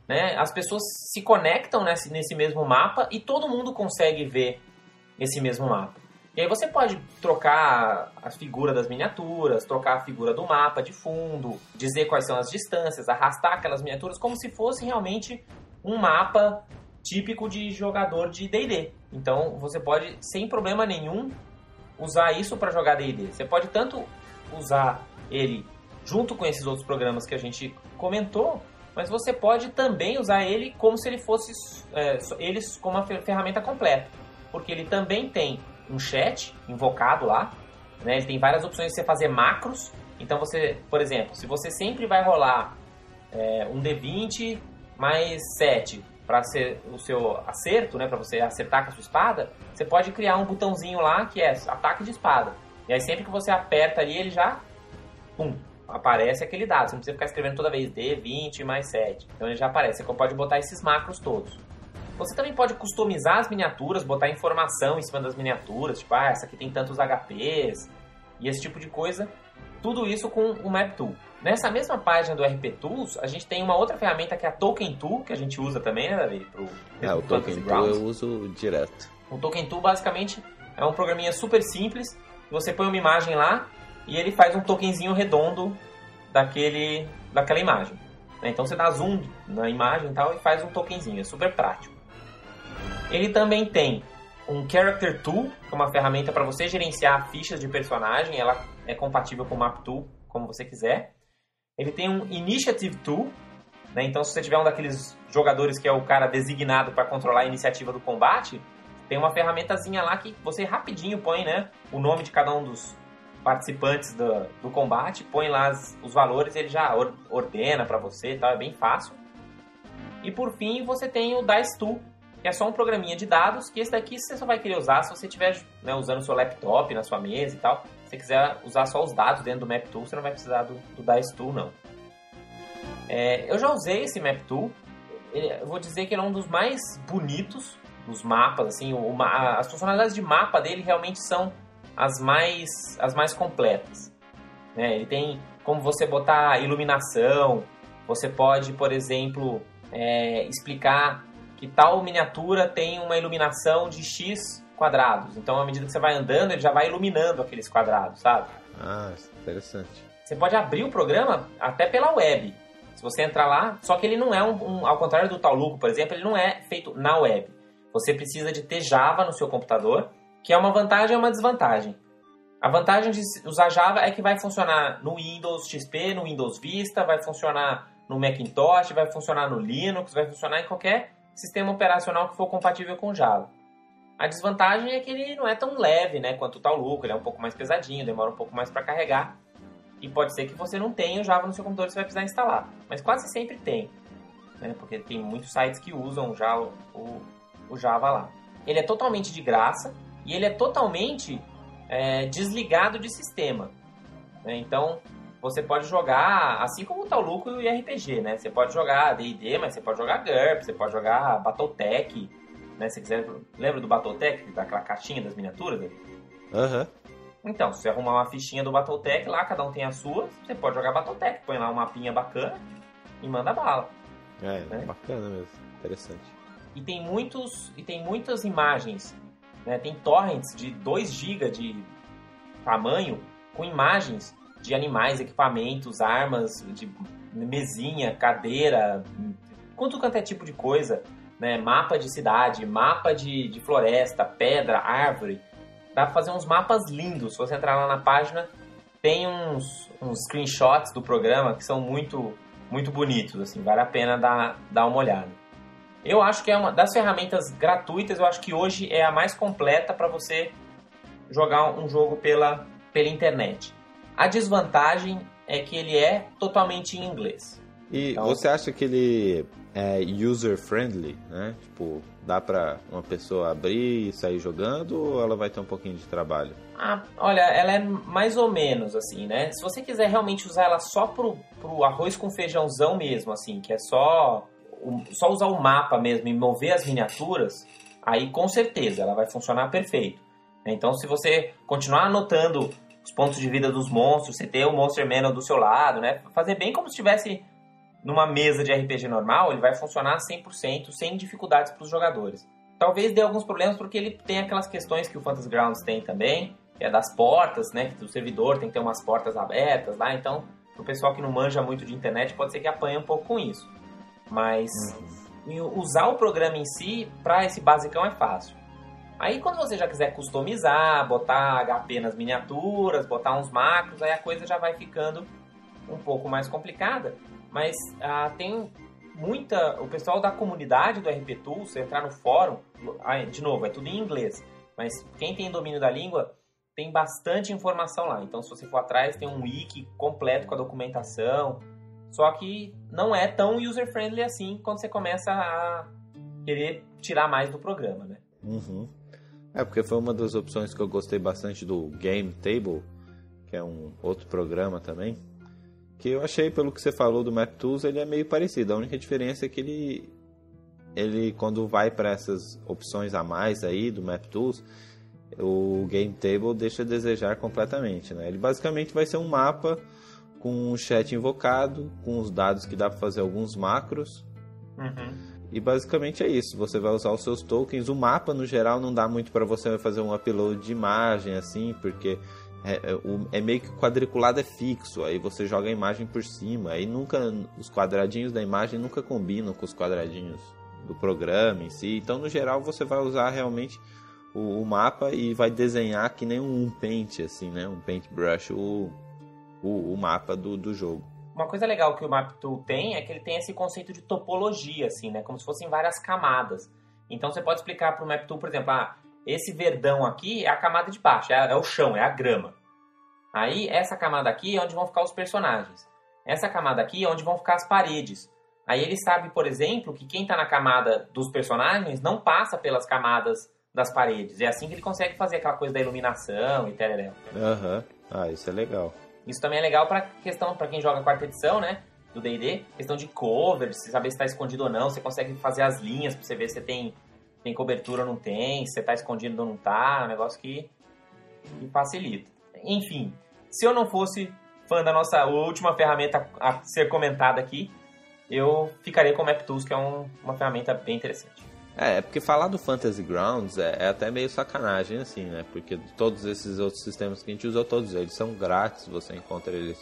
né, as pessoas se conectam nesse mesmo mapa e todo mundo consegue ver esse mesmo mapa. E aí você pode trocar a figura das miniaturas, trocar a figura do mapa de fundo, dizer quais são as distâncias, arrastar aquelas miniaturas como se fosse realmente um mapa típico de jogador de D&D. Então você pode, sem problema nenhum, usar isso para jogar D&D. Você pode tanto usar ele junto com esses outros programas que a gente comentou, mas você pode também usar ele como se ele fosse eles como uma ferramenta completa, porque ele também tem um chat invocado lá, né? Ele tem várias opções de você fazer macros. Então você, por exemplo, se você sempre vai rolar um D20 mais 7 para ser o seu acerto, né, para você acertar com a sua espada, você pode criar um botãozinho lá que é ataque de espada. E aí sempre que você aperta ali, ele já, pum, aparece aquele dado. Você não precisa ficar escrevendo toda vez D20 mais 7. Então ele já aparece. Você pode botar esses macros todos. Você também pode customizar as miniaturas, botar informação em cima das miniaturas, tipo, essa aqui tem tantos HPs, e esse tipo de coisa. Tudo isso com o MapTool. Nessa mesma página do RPTools, a gente tem uma outra ferramenta que é a Token Tool, que a gente usa também, né, Davi? O Token Tool eu uso direto. O Token Tool, basicamente, é um programinha super simples. Você põe uma imagem lá e ele faz um tokenzinho redondo daquela imagem. Então você dá zoom na imagem e tal e faz um tokenzinho. É super prático. Ele também tem um Character Tool, que é uma ferramenta para você gerenciar fichas de personagem. Ela é compatível com o MapTool, como você quiser. Ele tem um Initiative Tool, né? Então, se você tiver um daqueles jogadores que é o cara designado para controlar a iniciativa do combate, tem uma ferramentazinha lá que você rapidinho põe, né, o nome de cada um dos participantes do combate, põe lá os valores e ele já ordena para você e tal, é bem fácil. E por fim, você tem o Dice Tool, que é só um programinha de dados, que esse daqui você só vai querer usar se você estiver, né, usando o seu laptop na sua mesa e tal. Se você quiser usar só os dados dentro do MapTool, você não vai precisar do Dice Tool, não. Eu já usei esse MapTool. Eu vou dizer que ele é um dos mais bonitos dos mapas. Assim, as funcionalidades de mapa dele realmente são as mais completas, né? Ele tem como você botar iluminação. Você pode, por exemplo, explicar que tal miniatura tem uma iluminação de X quadrados. Então, à medida que você vai andando, ele já vai iluminando aqueles quadrados, sabe? Ah, isso é interessante. Você pode abrir o programa até pela web. Se você entrar lá, só que ele não é ao contrário do Tau Luco, por exemplo, ele não é feito na web. Você precisa de ter Java no seu computador, que é uma vantagem e uma desvantagem. A vantagem de usar Java é que vai funcionar no Windows XP, no Windows Vista, vai funcionar no Macintosh, vai funcionar no Linux, vai funcionar em qualquer sistema operacional que for compatível com Java. A desvantagem é que ele não é tão leve, né, quanto o Tau Luco, ele é um pouco mais pesadinho, demora um pouco mais para carregar, e pode ser que você não tenha o Java no seu computador, você vai precisar instalar, mas quase sempre tem, né, porque tem muitos sites que usam já o Java lá. Ele é totalmente de graça e ele é totalmente desligado de sistema, né? Então você pode jogar, assim como o Tau Luco e o RPG, né? Você pode jogar D&D, mas você pode jogar GURPS, você pode jogar Battletech, né? Se quiser, lembra do Battletech, daquela caixinha das miniaturas? Aham. Então, se você arrumar uma fichinha do Battletech lá, cada um tem a sua, você pode jogar Battletech, põe lá um mapinha bacana e manda bala. É, né? Bacana mesmo, interessante. E tem, muitas imagens, né? Tem torrents de 2 GB de tamanho com imagens de animais, equipamentos, armas, de mesinha, cadeira, quanto é tipo de coisa, né? Mapa de cidade, mapa de floresta, pedra, árvore. Dá pra fazer uns mapas lindos. Se você entrar lá na página, tem uns screenshots do programa que são muito, muito bonitos, assim, vale a pena dar uma olhada. Eu acho que é uma das ferramentas gratuitas, eu acho que hoje é a mais completa para você jogar um jogo pela internet. A desvantagem é que ele é totalmente em inglês. E então, você acha que ele é user-friendly, né? Tipo, dá pra uma pessoa abrir e sair jogando ou ela vai ter um pouquinho de trabalho? Ah, olha, ela é mais ou menos assim, né? Se você quiser realmente usar ela só pro arroz com feijãozão mesmo, assim, que é só usar o mapa mesmo e mover as miniaturas, aí com certeza ela vai funcionar perfeito. Então, se você continuar anotando os pontos de vida dos monstros, você ter o Monster Manual do seu lado, né? Fazer bem como se estivesse numa mesa de RPG normal, ele vai funcionar 100%, sem dificuldades para os jogadores. Talvez dê alguns problemas porque ele tem aquelas questões que o Fantasy Grounds tem também, que é das portas, né? Que o servidor tem que ter umas portas abertas lá, então o pessoal que não manja muito de internet pode ser que apanhe um pouco com isso. Mas usar o programa em si, para esse basicão é fácil. Aí quando você já quiser customizar, botar HP nas miniaturas, botar uns macros, aí a coisa já vai ficando um pouco mais complicada. Mas tem muita... O pessoal da comunidade do RPTools, se entrar no fórum, de novo, é tudo em inglês, mas quem tem domínio da língua tem bastante informação lá. Então se você for atrás, tem um wiki completo com a documentação. Só que não é tão user-friendly assim quando você começa a querer tirar mais do programa, né? Uhum. É, porque foi uma das opções que eu gostei bastante do Game Table, que é um outro programa também, que eu achei, pelo que você falou do MapTools, ele é meio parecido. A única diferença é que ele quando vai para essas opções a mais aí do MapTools, o Game Table deixa a desejar completamente, né? Ele basicamente vai ser um mapa com um chat invocado, com os dados que dá para fazer alguns macros. Uhum. E basicamente é isso, você vai usar os seus tokens. O mapa no geral não dá muito para você fazer um upload de imagem assim, porque é meio que o quadriculado é fixo, aí você joga a imagem por cima, aí nunca os quadradinhos da imagem nunca combinam com os quadradinhos do programa em si. Então no geral você vai usar realmente o mapa e vai desenhar que nem um paint assim, né, um paintbrush, o mapa do jogo. Uma coisa legal que o MapTool tem é que ele tem esse conceito de topologia, assim, né? Como se fossem várias camadas. Então você pode explicar para o MapTool, por exemplo, esse verdão aqui é a camada de baixo, é o chão, é a grama. Aí essa camada aqui é onde vão ficar os personagens. Essa camada aqui é onde vão ficar as paredes. Aí ele sabe, por exemplo, que quem está na camada dos personagens não passa pelas camadas das paredes. É assim que ele consegue fazer aquela coisa da iluminação e tal. Aham, ah, isso é legal. Isso também é legal para quem joga a quarta edição, né, do D&D, questão de cover, de saber se está escondido ou não, você consegue fazer as linhas para você ver se você tem cobertura ou não tem, se você está escondido ou não está, é um negócio que facilita. Enfim, se eu não fosse fã da nossa última ferramenta a ser comentada aqui, eu ficaria com o MapTools, que é uma ferramenta bem interessante. É, porque falar do Fantasy Grounds é até meio sacanagem, assim, né? Porque todos esses outros sistemas que a gente usa, todos eles são grátis, você encontra eles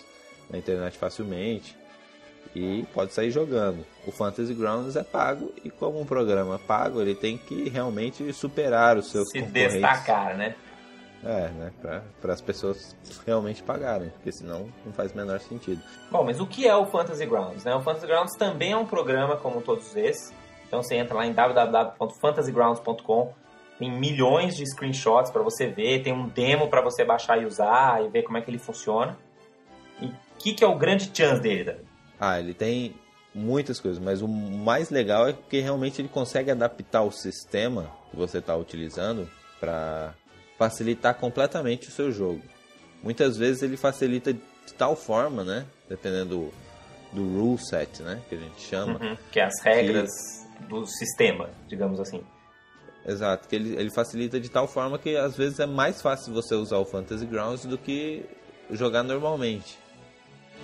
na internet facilmente e pode sair jogando. O Fantasy Grounds é pago e como um programa pago, ele tem que realmente superar os seus concorrentes. Se destacar, né? É, né? Para as pessoas realmente pagarem, porque senão não faz o menor sentido. Bom, mas o que é o Fantasy Grounds? Né? O Fantasy Grounds também é um programa como todos esses. Então você entra lá em www.fantasygrounds.com. Tem milhões de screenshots para você ver, tem um demo para você baixar e usar e ver como é que ele funciona. E o que é o grande chance dele, Davi? Ah, ele tem muitas coisas, mas o mais legal é que realmente ele consegue adaptar o sistema que você está utilizando para facilitar completamente o seu jogo. Muitas vezes ele facilita de tal forma, né? Dependendo do rule set, né? Que a gente chama. Uhum, que é as regras do sistema, digamos assim. Exato, que ele facilita de tal forma que às vezes é mais fácil você usar o Fantasy Grounds do que jogar normalmente.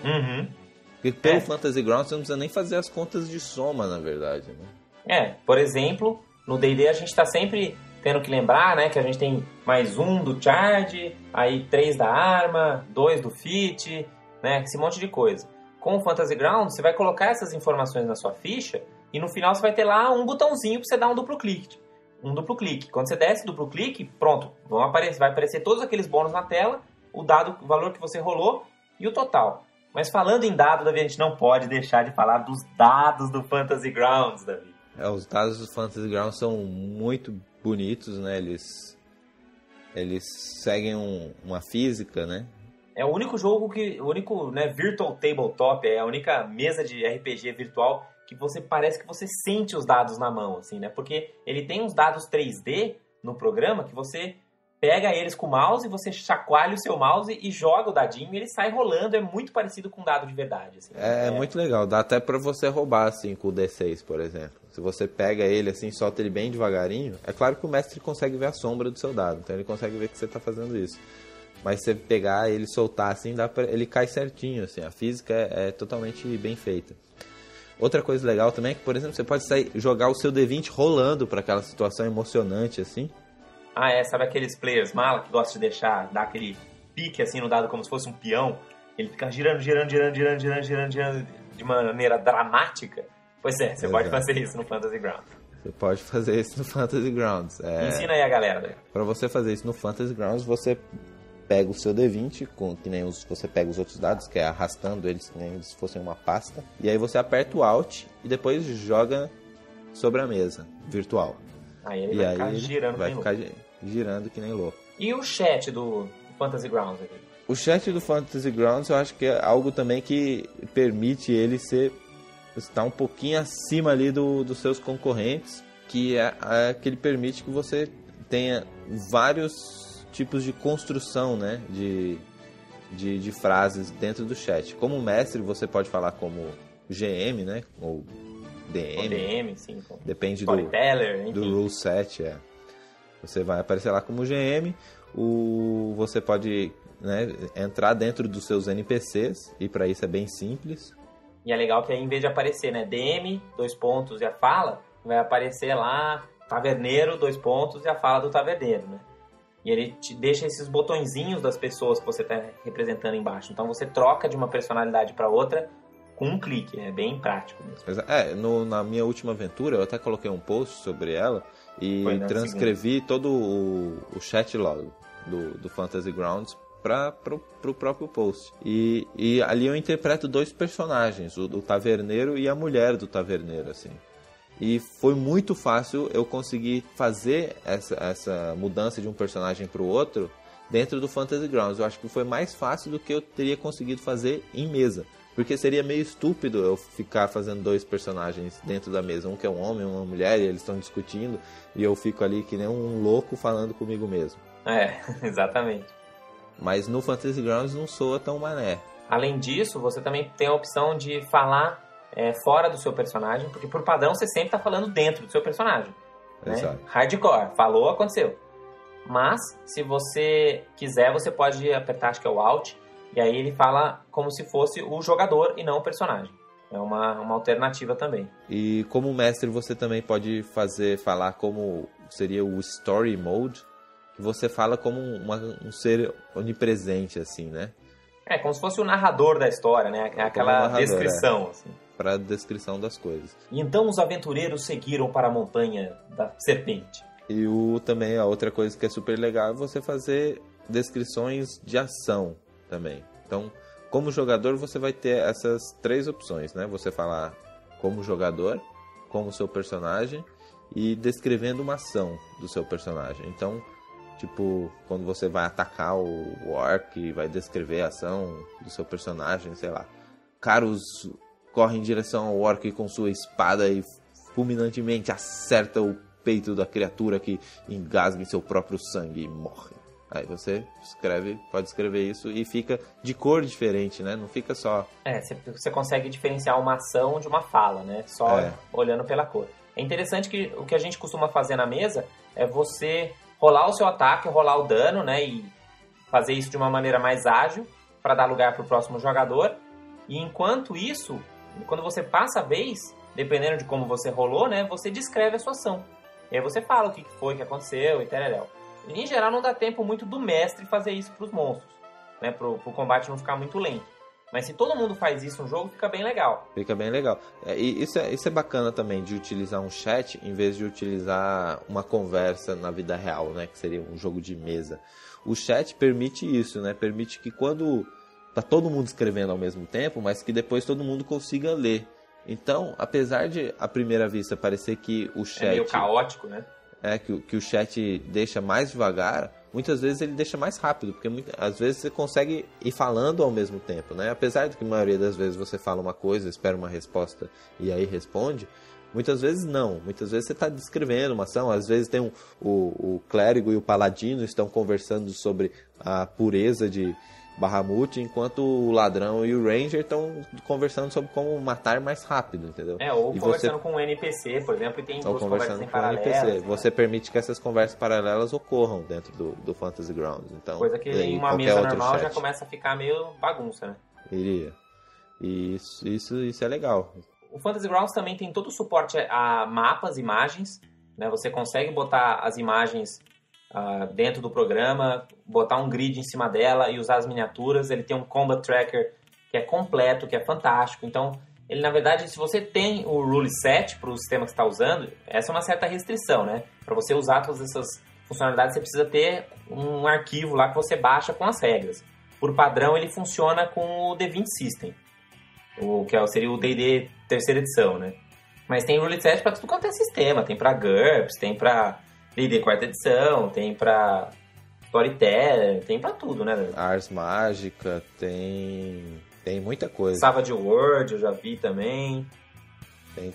Uhum. Porque pelo Fantasy Grounds você não precisa nem fazer as contas de soma, na verdade. Né? É, por exemplo, no D&D a gente está sempre tendo que lembrar, né, que a gente tem mais um do charge, aí 3 da arma, 2 do feat, né, esse monte de coisa. Com o Fantasy Grounds você vai colocar essas informações na sua ficha e no final você vai ter lá um botãozinho para você dar um duplo clique. Quando você desce duplo clique, pronto, vai aparecer todos aqueles bônus na tela, o dado, o valor que você rolou e o total. Mas falando em dado, Davi, a gente não pode deixar de falar dos dados do Fantasy Grounds, Davi. É, os dados do Fantasy Grounds são muito bonitos, né? Eles seguem uma física, né? É o único jogo que... O único, né, virtual tabletop, é a única mesa de RPG virtual que você parece que você sente os dados na mão, assim, né? Porque ele tem uns dados 3D no programa que você pega eles com o mouse, você chacoalha o seu mouse e joga o dadinho e ele sai rolando. É muito parecido com um dado de verdade, assim. É muito legal. Dá até pra você roubar, assim, com o D6, por exemplo. Se você pega ele, assim, solta ele bem devagarinho, é claro que o mestre consegue ver a sombra do seu dado, então ele consegue ver que você tá fazendo isso. Mas se você pegar ele e soltar, assim, ele cai certinho, assim. A física é totalmente bem feita. Outra coisa legal também é que, por exemplo, você pode jogar o seu D20 rolando para aquela situação emocionante, assim. Ah, é. Sabe aqueles players mala que gostam de dar aquele pique, assim, no dado como se fosse um peão? Ele fica girando de maneira dramática. Pois é, você pode fazer isso no Fantasy Grounds. Você pode fazer isso no Fantasy Grounds. Ensina aí a galera. Para você fazer isso no Fantasy Grounds, você pega o seu D20, que nem você pega os outros dados, que é arrastando eles, que nem se fossem uma pasta. E aí você aperta o Alt e depois joga sobre a mesa virtual. Aí ele vai ficar girando que nem louco. E o chat do Fantasy Grounds? Aqui? O chat do Fantasy Grounds eu acho que é algo também que permite ele estar um pouquinho acima ali dos seus concorrentes, que ele permite que você tenha vários tipos de construção, né, de frases dentro do chat. Como mestre, você pode falar como GM, né, ou DM. Ou DM, sim. Depende do rule set, Você vai aparecer lá como GM, você pode, né, entrar dentro dos seus NPCs, e para isso é bem simples. E é legal que aí, em vez de aparecer, né, DM, ; e a fala, vai aparecer lá taverneiro, ; e a fala do taverneiro, né? E ele te deixa esses botõezinhos das pessoas que você está representando embaixo. Então você troca de uma personalidade para outra com um clique. É bem prático mesmo. Na minha última aventura, eu até coloquei um post sobre ela e transcrevi todo o chat log do Fantasy Grounds para o próprio post. E ali eu interpreto dois personagens, o taverneiro e a mulher do taverneiro, assim. E foi muito fácil eu conseguir fazer essa mudança de um personagem para o outro dentro do Fantasy Grounds. Eu acho que foi mais fácil do que eu teria conseguido fazer em mesa. Porque seria meio estúpido eu ficar fazendo dois personagens dentro da mesa. Um que é um homem, uma mulher, e eles estão discutindo. E eu fico ali que nem um louco falando comigo mesmo. É, exatamente. Mas no Fantasy Grounds não soa tão mané. Além disso, você também tem a opção de falar... fora do seu personagem, porque por padrão você sempre tá falando dentro do seu personagem, né? Hardcore, falou, aconteceu. Mas, se você quiser, você pode apertar, acho que é o Alt, e aí ele fala como se fosse o jogador e não o personagem. É uma alternativa também. E como mestre, você também pode falar como seria o Story Mode, que você fala como um ser onipresente, assim, né? É, como se fosse o narrador da história, né? Aquela narrador, descrição, assim. Para a descrição das coisas. E então os aventureiros seguiram para a montanha da serpente. E também a outra coisa que é super legal é você fazer descrições de ação também. Então, como jogador, você vai ter essas três opções, né? Você falar como jogador, como seu personagem e descrevendo uma ação do seu personagem. Então, tipo, quando você vai atacar o orc, vai descrever a ação do seu personagem, sei lá. Carus corre em direção ao orc com sua espada e fulminantemente acerta o peito da criatura que engasga em seu próprio sangue e morre. Aí você escreve, pode escrever isso e fica de cor diferente, né? Não fica só... você consegue diferenciar uma ação de uma fala, né? Só olhando pela cor. É interessante que o que a gente costuma fazer na mesa é você rolar o seu ataque, rolar o dano, né? E fazer isso de uma maneira mais ágil para dar lugar para o próximo jogador. E enquanto isso, quando você passa a vez, dependendo de como você rolou, né? Você descreve a sua ação. E aí você fala o que foi, o que aconteceu e tereréu. Em geral, não dá tempo muito do mestre fazer isso para os monstros, né? Para o combate não ficar muito lento. Mas se todo mundo faz isso no jogo, fica bem legal. Fica bem legal. E isso é bacana também, de utilizar um chat em vez de utilizar uma conversa na vida real, né? Que seria um jogo de mesa. O chat permite isso, né? Permite que quando tá todo mundo escrevendo ao mesmo tempo, mas que depois todo mundo consiga ler. Então, apesar de, à primeira vista, parecer que o chat... é meio caótico, né? Que o chat deixa mais devagar, muitas vezes ele deixa mais rápido, porque às vezes você consegue ir falando ao mesmo tempo, né? Apesar de que a maioria das vezes você fala uma coisa, espera uma resposta e aí responde, muitas vezes não. Muitas vezes você está descrevendo uma ação, às vezes tem o clérigo e o paladino estão conversando sobre a pureza de Bahamut, enquanto o ladrão e o ranger estão conversando sobre como matar mais rápido, entendeu? Ou conversando com um NPC, por exemplo, e tem duas conversas em paralelas. Você permite que essas conversas paralelas ocorram dentro do Fantasy Grounds. Então, coisa que em uma mesa normal já começa a ficar meio bagunça, né? Iria. E isso é legal. O Fantasy Grounds também tem todo o suporte a mapas, imagens, né? Você consegue botar as imagens dentro do programa, botar um grid em cima dela e usar as miniaturas. Ele tem um combat tracker que é completo, que é fantástico. Então, ele, na verdade, se você tem o rule set para o sistema que você está usando, essa é uma certa restrição, né? Para você usar todas essas funcionalidades, você precisa ter um arquivo lá que você baixa com as regras. Por padrão, ele funciona com o D20 System, o que seria o D&D terceira edição, né? Mas tem rule set para tudo quanto é sistema. Tem para GURPS, tem para D&D quarta edição, tem pra Storytelling, tem pra tudo, né? Ars Mágica, tem muita coisa. Savage World, eu já vi também.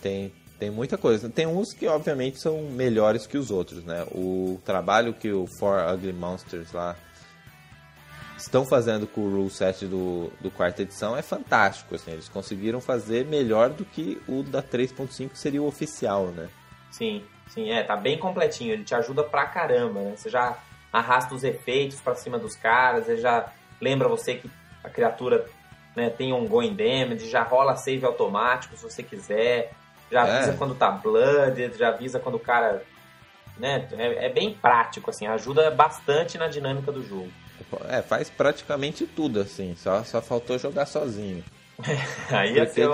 Tem muita coisa. Tem uns que, obviamente, são melhores que os outros, né? O trabalho que o Four Ugly Monsters lá estão fazendo com o Rule Set do quarta edição é fantástico, assim. Eles conseguiram fazer melhor do que o da 3.5, que seria o oficial, né? Sim, tá bem completinho, ele te ajuda pra caramba, né? Você já arrasta os efeitos pra cima dos caras, ele já lembra você que a criatura, né, tem ongoing damage, já rola save automático se você quiser, já avisa quando tá blooded, já avisa quando o cara... né? É bem prático, assim, ajuda bastante na dinâmica do jogo. Faz praticamente tudo, assim, só faltou jogar sozinho. Aí ia ser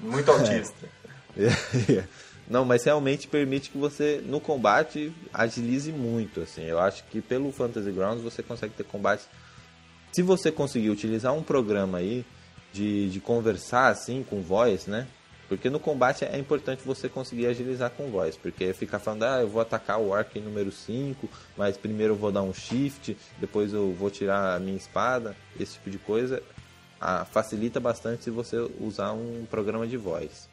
muito autista. Não, mas realmente permite que você, no combate, agilize muito, assim. Eu acho que pelo Fantasy Grounds você consegue ter combates... Se você conseguir utilizar um programa aí de conversar, assim, com voz, né? Porque no combate é importante você conseguir agilizar com voz. Porque ficar falando, eu vou atacar o Orc número 5, mas primeiro eu vou dar um shift, depois eu vou tirar a minha espada, esse tipo de coisa. Facilita bastante se você usar um programa de voz.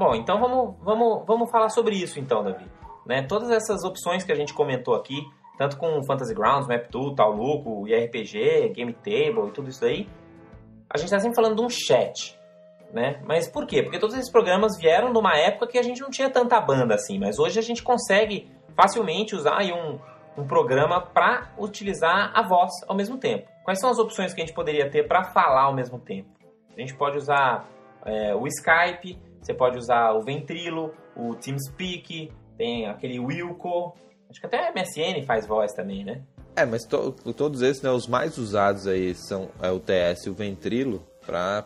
Bom, então vamos falar sobre isso então, Davi. Né? Todas essas opções que a gente comentou aqui, tanto com Fantasy Grounds, MapTools, Tau Luco, IRPG, Game Table e tudo isso daí, a gente está sempre falando de um chat, né? Mas por quê? Porque todos esses programas vieram de uma época que a gente não tinha tanta banda assim, mas hoje a gente consegue facilmente usar aí um programa para utilizar a voz ao mesmo tempo. Quais são as opções que a gente poderia ter para falar ao mesmo tempo? A gente pode usar o Skype... Você pode usar o Ventrilo, o TeamSpeak, tem aquele Wilco. Acho que até a MSN faz voz também, né? É, mas todos esses, né, os mais usados aí são o TS e o Ventrilo,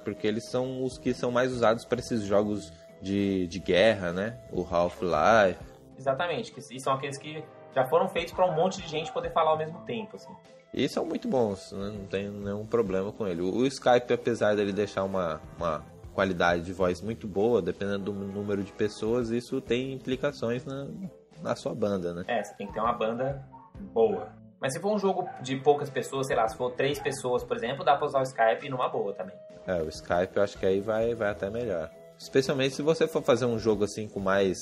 porque eles são os que são mais usados para esses jogos de guerra, né? O Half-Life. Exatamente, e são aqueles que já foram feitos para um monte de gente poder falar ao mesmo tempo, assim. E são muito bons, né? Não tenho nenhum problema com ele. O Skype, apesar dele deixar uma qualidade de voz muito boa, dependendo do número de pessoas, isso tem implicações na sua banda, né? É, você tem que ter uma banda boa. Mas se for um jogo de poucas pessoas, sei lá, se for 3 pessoas, por exemplo, dá pra usar o Skype numa boa também. É, o Skype eu acho que aí vai até melhor. Especialmente se você for fazer um jogo assim com mais...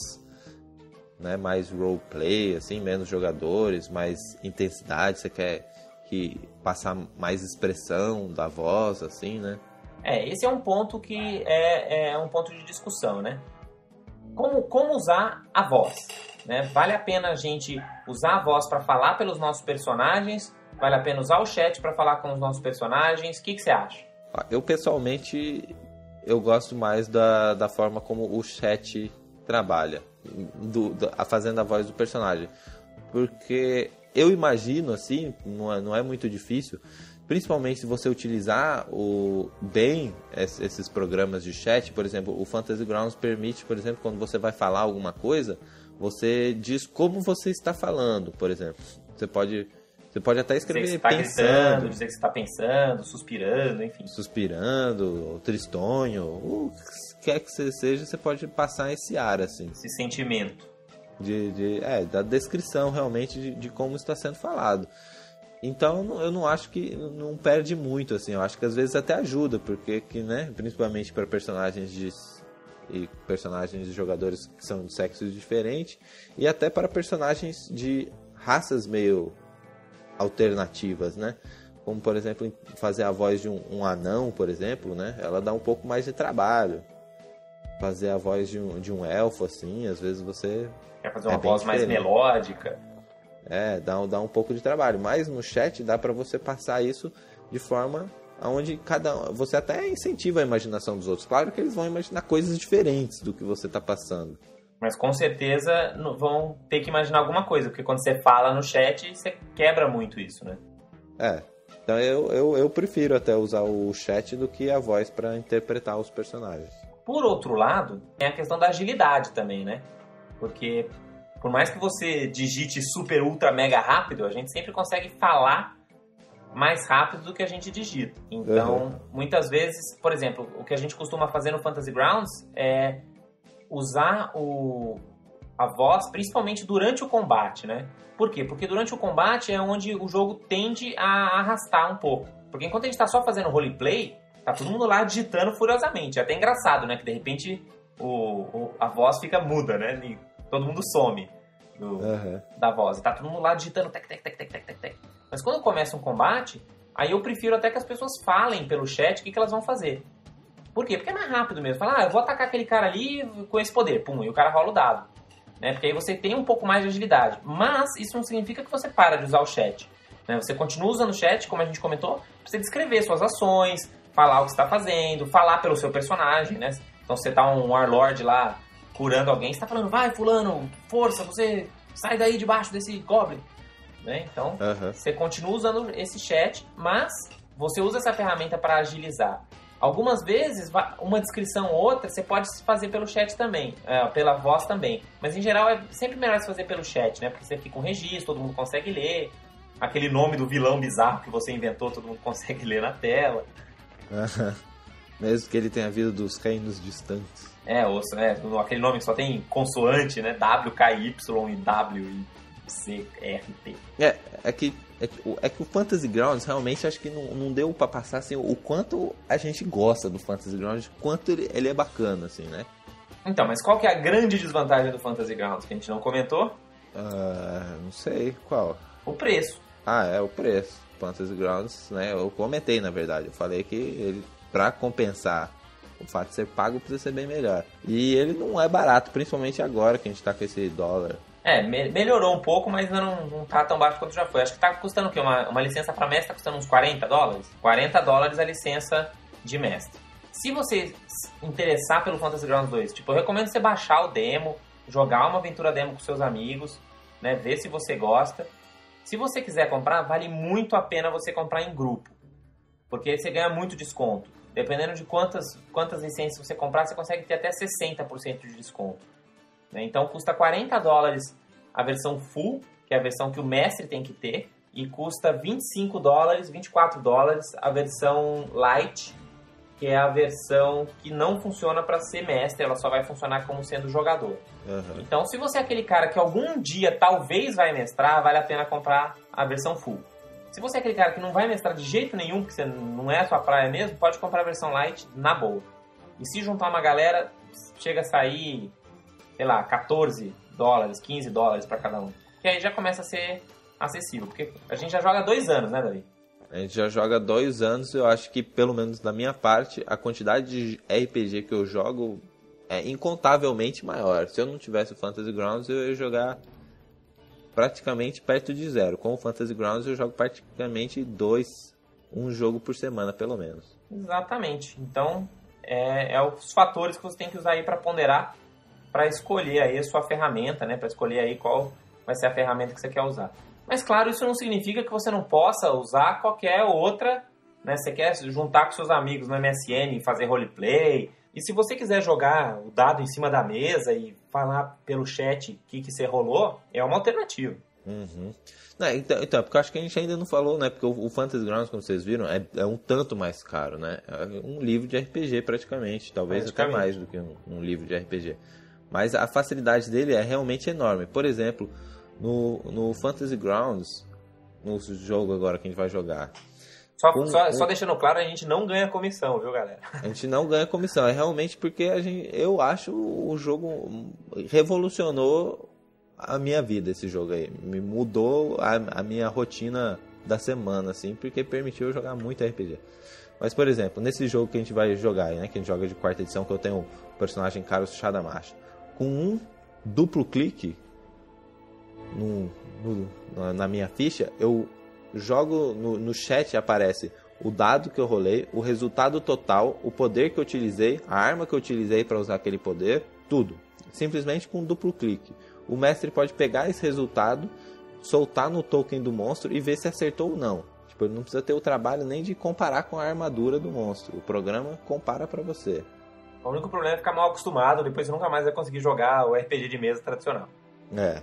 né, mais roleplay, assim, menos jogadores, mais intensidade, você quer que passar mais expressão da voz, assim, né? É, esse é um ponto que é um ponto de discussão, né? Como usar a voz, né? Vale a pena a gente usar a voz para falar pelos nossos personagens? Vale a pena usar o chat para falar com os nossos personagens? O que você acha? Eu, pessoalmente, eu gosto mais da forma como o chat trabalha. Fazendo a voz do personagem, porque eu imagino assim, não é muito difícil, principalmente se você utilizar bem esses programas de chat. Por exemplo, o Fantasy Grounds permite, por exemplo, quando você vai falar alguma coisa, você diz como você está falando. Por exemplo, você pode até escrever dizer que você pensando, está gritando, dizer que você está pensando, suspirando, enfim. Suspirando, tristonho, o que quer que você seja, você pode passar esse ar, assim. Esse sentimento. Da descrição, realmente, de como está sendo falado. Então, eu não acho que não perde muito, assim. Eu acho que às vezes até ajuda, porque, que, né, principalmente para personagens de jogadores que são de sexos diferentes, e até para personagens de raças meio... alternativas, né? Como, por exemplo, fazer a voz de um anão, por exemplo, né? Ela dá um pouco mais de trabalho. Fazer a voz de um elfo, assim, às vezes você... Quer fazer uma voz mais melódica. É, dá um pouco de trabalho. Mas no chat dá pra você passar isso de forma onde cada um... Você até incentiva a imaginação dos outros. Claro que eles vão imaginar coisas diferentes do que você tá passando. Mas com certeza vão ter que imaginar alguma coisa, porque quando você fala no chat, você quebra muito isso, né? É, então eu prefiro até usar o chat do que a voz para interpretar os personagens. Por outro lado, tem a questão da agilidade também, né? Porque por mais que você digite super, ultra, mega rápido, a gente sempre consegue falar mais rápido do que a gente digita. Então, muitas vezes, por exemplo, o que a gente costuma fazer no Fantasy Grounds é... usar a voz, principalmente durante o combate, né? Por quê? Porque durante o combate é onde o jogo tende a arrastar um pouco. Porque enquanto a gente tá só fazendo roleplay, tá todo mundo lá digitando furiosamente. É até engraçado, né? Que de repente a voz fica muda, né? E todo mundo some da voz. E tá todo mundo lá digitando tec, tec, tec, tec, tec, tec. Mas quando começa um combate, aí eu prefiro até que as pessoas falem pelo chat o que elas vão fazer. Por quê? Porque é mais rápido mesmo. Fala, eu vou atacar aquele cara ali com esse poder. Pum, e o cara rola o dado. Né? Porque aí você tem um pouco mais de agilidade. Mas isso não significa que você para de usar o chat. Né? Você continua usando o chat, como a gente comentou, pra você descrever suas ações, falar o que você tá fazendo, falar pelo seu personagem, né? Então você tá um Warlord lá curando alguém, você tá falando, vai fulano, força, você sai daí debaixo desse Goblin. Né? Então, você continua usando esse chat, mas você usa essa ferramenta para agilizar. Algumas vezes, uma descrição ou outra, você pode fazer pelo chat também, pela voz também. Mas, em geral, é sempre melhor se fazer pelo chat, né? Porque você fica um registro, todo mundo consegue ler. Aquele nome do vilão bizarro que você inventou, todo mundo consegue ler na tela. Mesmo que ele tenha vindo dos reinos distantes. É, aquele nome que só tem consoante, né? W, K, Y, W, C, R, T. É que o Fantasy Grounds realmente acho que não deu pra passar assim, o quanto a gente gosta do Fantasy Grounds, o quanto ele é bacana, assim, né? Então, mas qual que é a grande desvantagem do Fantasy Grounds que a gente não comentou? Não sei, qual? O preço. Ah, é, o preço. Fantasy Grounds, né? Eu comentei, na verdade. Eu falei que ele, pra compensar o fato de ser pago, precisa ser bem melhor. E ele não é barato, principalmente agora que a gente tá com esse dólar. É, melhorou um pouco, mas ainda não tá tão baixo quanto já foi. Acho que tá custando o quê? Uma licença pra mestre tá custando uns $40? $40 a licença de mestre. Se você se interessar pelo Fantasy Grounds 2, tipo, eu recomendo você baixar o demo, jogar uma aventura demo com seus amigos, né? Ver se você gosta. Se você quiser comprar, vale muito a pena você comprar em grupo, porque você ganha muito desconto. Dependendo de quantas licenças você comprar, você consegue ter até 60% de desconto. Né? Então, custa $40 a versão full, que é a versão que o mestre tem que ter, e custa $24 a versão light, que é a versão que não funciona para ser mestre, ela só vai funcionar como sendo jogador. Uhum. Então, se você é aquele cara que algum dia talvez vai mestrar, vale a pena comprar a versão full. Se você é aquele cara que não vai mestrar de jeito nenhum, porque você não é a sua praia mesmo, pode comprar a versão light na boa. E se juntar uma galera, chega a sair, sei lá, $14, $15 para cada um. Que aí já começa a ser acessível, porque a gente já joga há 2 anos, né, Davi? A gente já joga há 2 anos e eu acho que, pelo menos da minha parte, a quantidade de RPG que eu jogo é incontavelmente maior. Se eu não tivesse o Fantasy Grounds, eu ia jogar praticamente perto de 0. Com o Fantasy Grounds eu jogo praticamente 1 jogo por semana, pelo menos. Exatamente. Então, é os fatores que você tem que usar aí para ponderar, para escolher aí a sua ferramenta, né? Para escolher aí qual vai ser a ferramenta que você quer usar. Mas, claro, isso não significa que você não possa usar qualquer outra, né? Você quer juntar com seus amigos no MSN e fazer roleplay. E se você quiser jogar o dado em cima da mesa e falar pelo chat o que você rolou, é uma alternativa. Uhum. Então, porque eu acho que a gente ainda não falou, né? Porque o Fantasy Grounds, como vocês viram, é um tanto mais caro, né? É um livro de RPG praticamente, talvez até mais do que um livro de RPG. Mas a facilidade dele é realmente enorme. Por exemplo, no Fantasy Grounds, no jogo agora que a gente vai jogar... Só deixando claro, a gente não ganha comissão, viu, galera? A gente não ganha comissão. É realmente porque eu acho o jogo revolucionou a minha vida, esse jogo aí. Me mudou a minha rotina da semana, assim, porque permitiu eu jogar muito RPG. Mas, por exemplo, nesse jogo que a gente vai jogar, né, que a gente joga de 4ª edição, que eu tenho o personagem Carlos Chadamacha, com um duplo clique na minha ficha, eu jogo no chat, aparece o dado que eu rolei, o resultado total, o poder que eu utilizei, a arma que eu utilizei para usar aquele poder, tudo. Simplesmente com um duplo clique. O mestre pode pegar esse resultado, soltar no token do monstro e ver se acertou ou não. Tipo, ele não precisa ter o trabalho nem de comparar com a armadura do monstro. O programa compara para você. O único problema é ficar mal acostumado, depois você nunca mais vai conseguir jogar o RPG de mesa tradicional. É,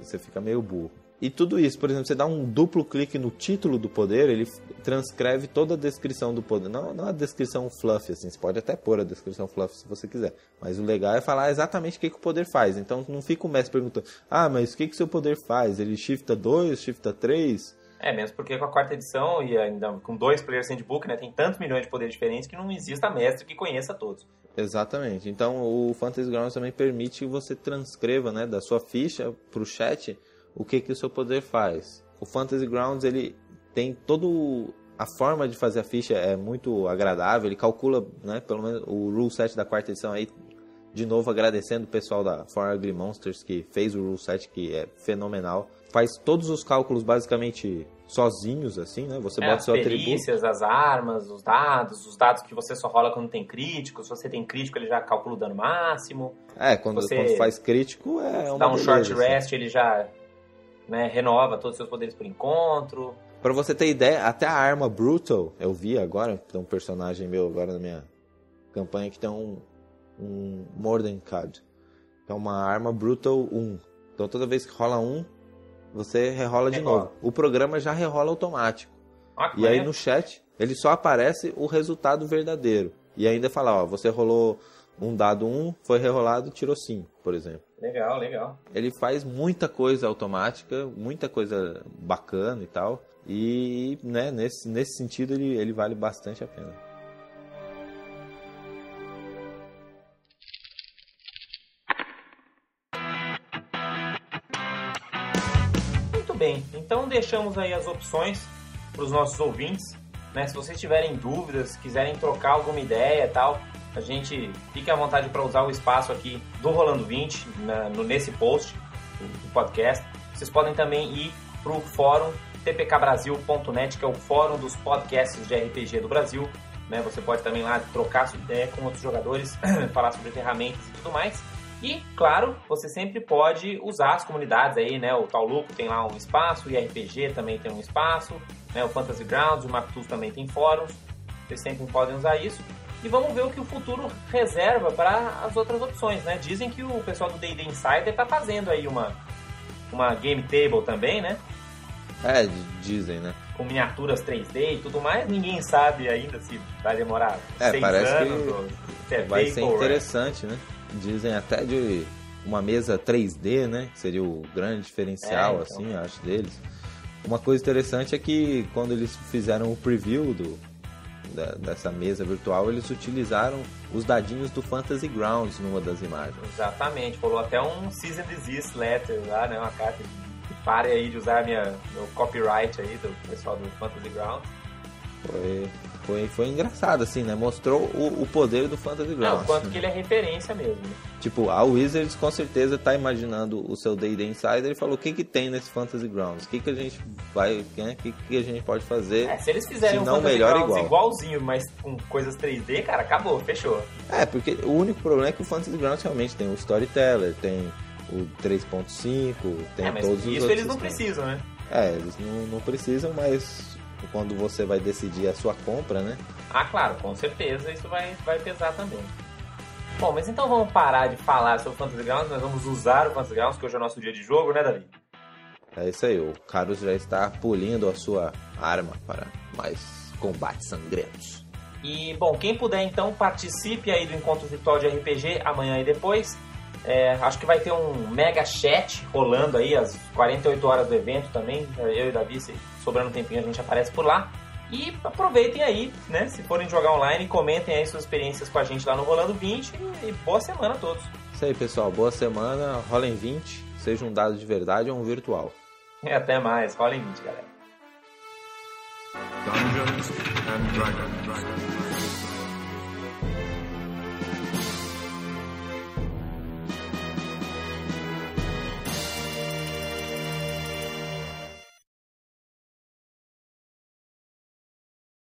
você fica meio burro. E tudo isso, por exemplo, você dá um duplo clique no título do poder, ele transcreve toda a descrição do poder. Não a descrição fluff, assim, você pode até pôr a descrição fluff se você quiser. Mas o legal é falar exatamente o que o poder faz. Então não fica o mestre perguntando, mas o que o seu poder faz? Ele shifta 2, shifta 3? É, mesmo porque com a 4ª edição e ainda com 2 players handbook, né, tem tantos milhões de poderes diferentes que não exista mestre que conheça todos. Exatamente. Então o Fantasy Grounds também permite que você transcreva, né, da sua ficha pro chat... o que o seu poder faz. O Fantasy Grounds, ele tem todo... a forma de fazer a ficha é muito agradável, ele calcula, né, pelo menos o rule set da 4ª edição aí, de novo agradecendo o pessoal da For Ugly Monsters que fez o rule set, que é fenomenal. Faz todos os cálculos basicamente sozinhos, assim, né? Você bota seu atributo. As perícias, as armas, os dados que você só rola quando tem crítico. Se você tem crítico, ele já calcula o dano máximo. Quando faz crítico é uma beleza. Dá um short rest, assim. Ele já... né, renova todos os seus poderes por encontro. Pra você ter ideia, até a arma Brutal, eu vi agora, tem um personagem meu agora na minha campanha que tem um Mordekaiser. É uma arma Brutal 1. Então toda vez que rola 1, você rerola de novo. O programa já rerola automático. Okay. E aí no chat, ele só aparece o resultado verdadeiro. E ainda fala, você rolou um dado 1, foi rerolado, tirou 5, por exemplo. Legal. Ele faz muita coisa automática, muita coisa bacana e tal. E, né, nesse sentido ele vale bastante a pena. Muito bem, então deixamos aí as opções para os nossos ouvintes, né? Se vocês tiverem dúvidas, quiserem trocar alguma ideia e tal... a gente fica à vontade para usar o espaço aqui do Rolando 20 nesse post do podcast. Vocês podem também ir para o fórum tpkbrasil.net, que é o fórum dos podcasts de RPG do Brasil. Né? Você pode também lá trocar sua ideia com outros jogadores, falar sobre ferramentas e tudo mais. E, claro, você sempre pode usar as comunidades aí, né? O Tau Luco tem lá um espaço, o IRPG também tem um espaço, né? O Fantasy Grounds, o MapTools também tem fóruns. Vocês sempre podem usar isso. E vamos ver o que o futuro reserva para as outras opções, né? Dizem que o pessoal do D&D Insider tá fazendo aí uma Game Table também, né? É, dizem, né? Com miniaturas 3D e tudo mais, ninguém sabe ainda se vai demorar 6 anos que ou se é vai ser interessante, né? Dizem até de uma mesa 3D, né? Que seria o grande diferencial, então, assim, eu acho, deles. Uma coisa interessante é que quando eles fizeram o preview dessa mesa virtual, eles utilizaram os dadinhos do Fantasy Grounds numa das imagens. Exatamente, rolou até um cease and desist letter lá, né? Uma carta que pare aí de usar meu copyright aí do pessoal do Fantasy Grounds. Foi engraçado, assim, né? Mostrou o poder do Fantasy Grounds. O quanto que ele é referência mesmo. Tipo, a Wizards com certeza tá imaginando o seu D&D Insider e falou o que que tem nesse Fantasy Grounds, o que que a gente vai, né? O que que a gente pode fazer. Se eles fizerem um Fantasy Grounds igualzinho, mas com coisas 3D, cara, acabou, fechou. Porque o único problema é que o Fantasy Grounds realmente tem o Storyteller, tem o 3.5, tem todos os outros. Isso eles não precisam, né? Eles não precisam, mas quando você vai decidir a sua compra, né? Claro, com certeza isso vai pesar também. Bom, mas então vamos parar de falar sobre o Fantasy Grounds, nós vamos usar o Fantasy Grounds, que hoje é o nosso dia de jogo, né, Davi? É isso aí, o Carlos já está polindo a sua arma para mais combates sangrentos. E, bom, quem puder então participe aí do Encontro Virtual de RPG amanhã e depois. Acho que vai ter um mega chat rolando aí às 48 horas do evento também. Eu e Davi, se sobrando um tempinho, a gente aparece por lá. E aproveitem aí, né? Se forem jogar online, comentem aí suas experiências com a gente lá no Rolando 20. E boa semana a todos. Isso aí, pessoal. Boa semana. Rolem 20. Seja um dado de verdade ou um virtual. Até mais. Rolem 20, galera. Dungeons and Dragons.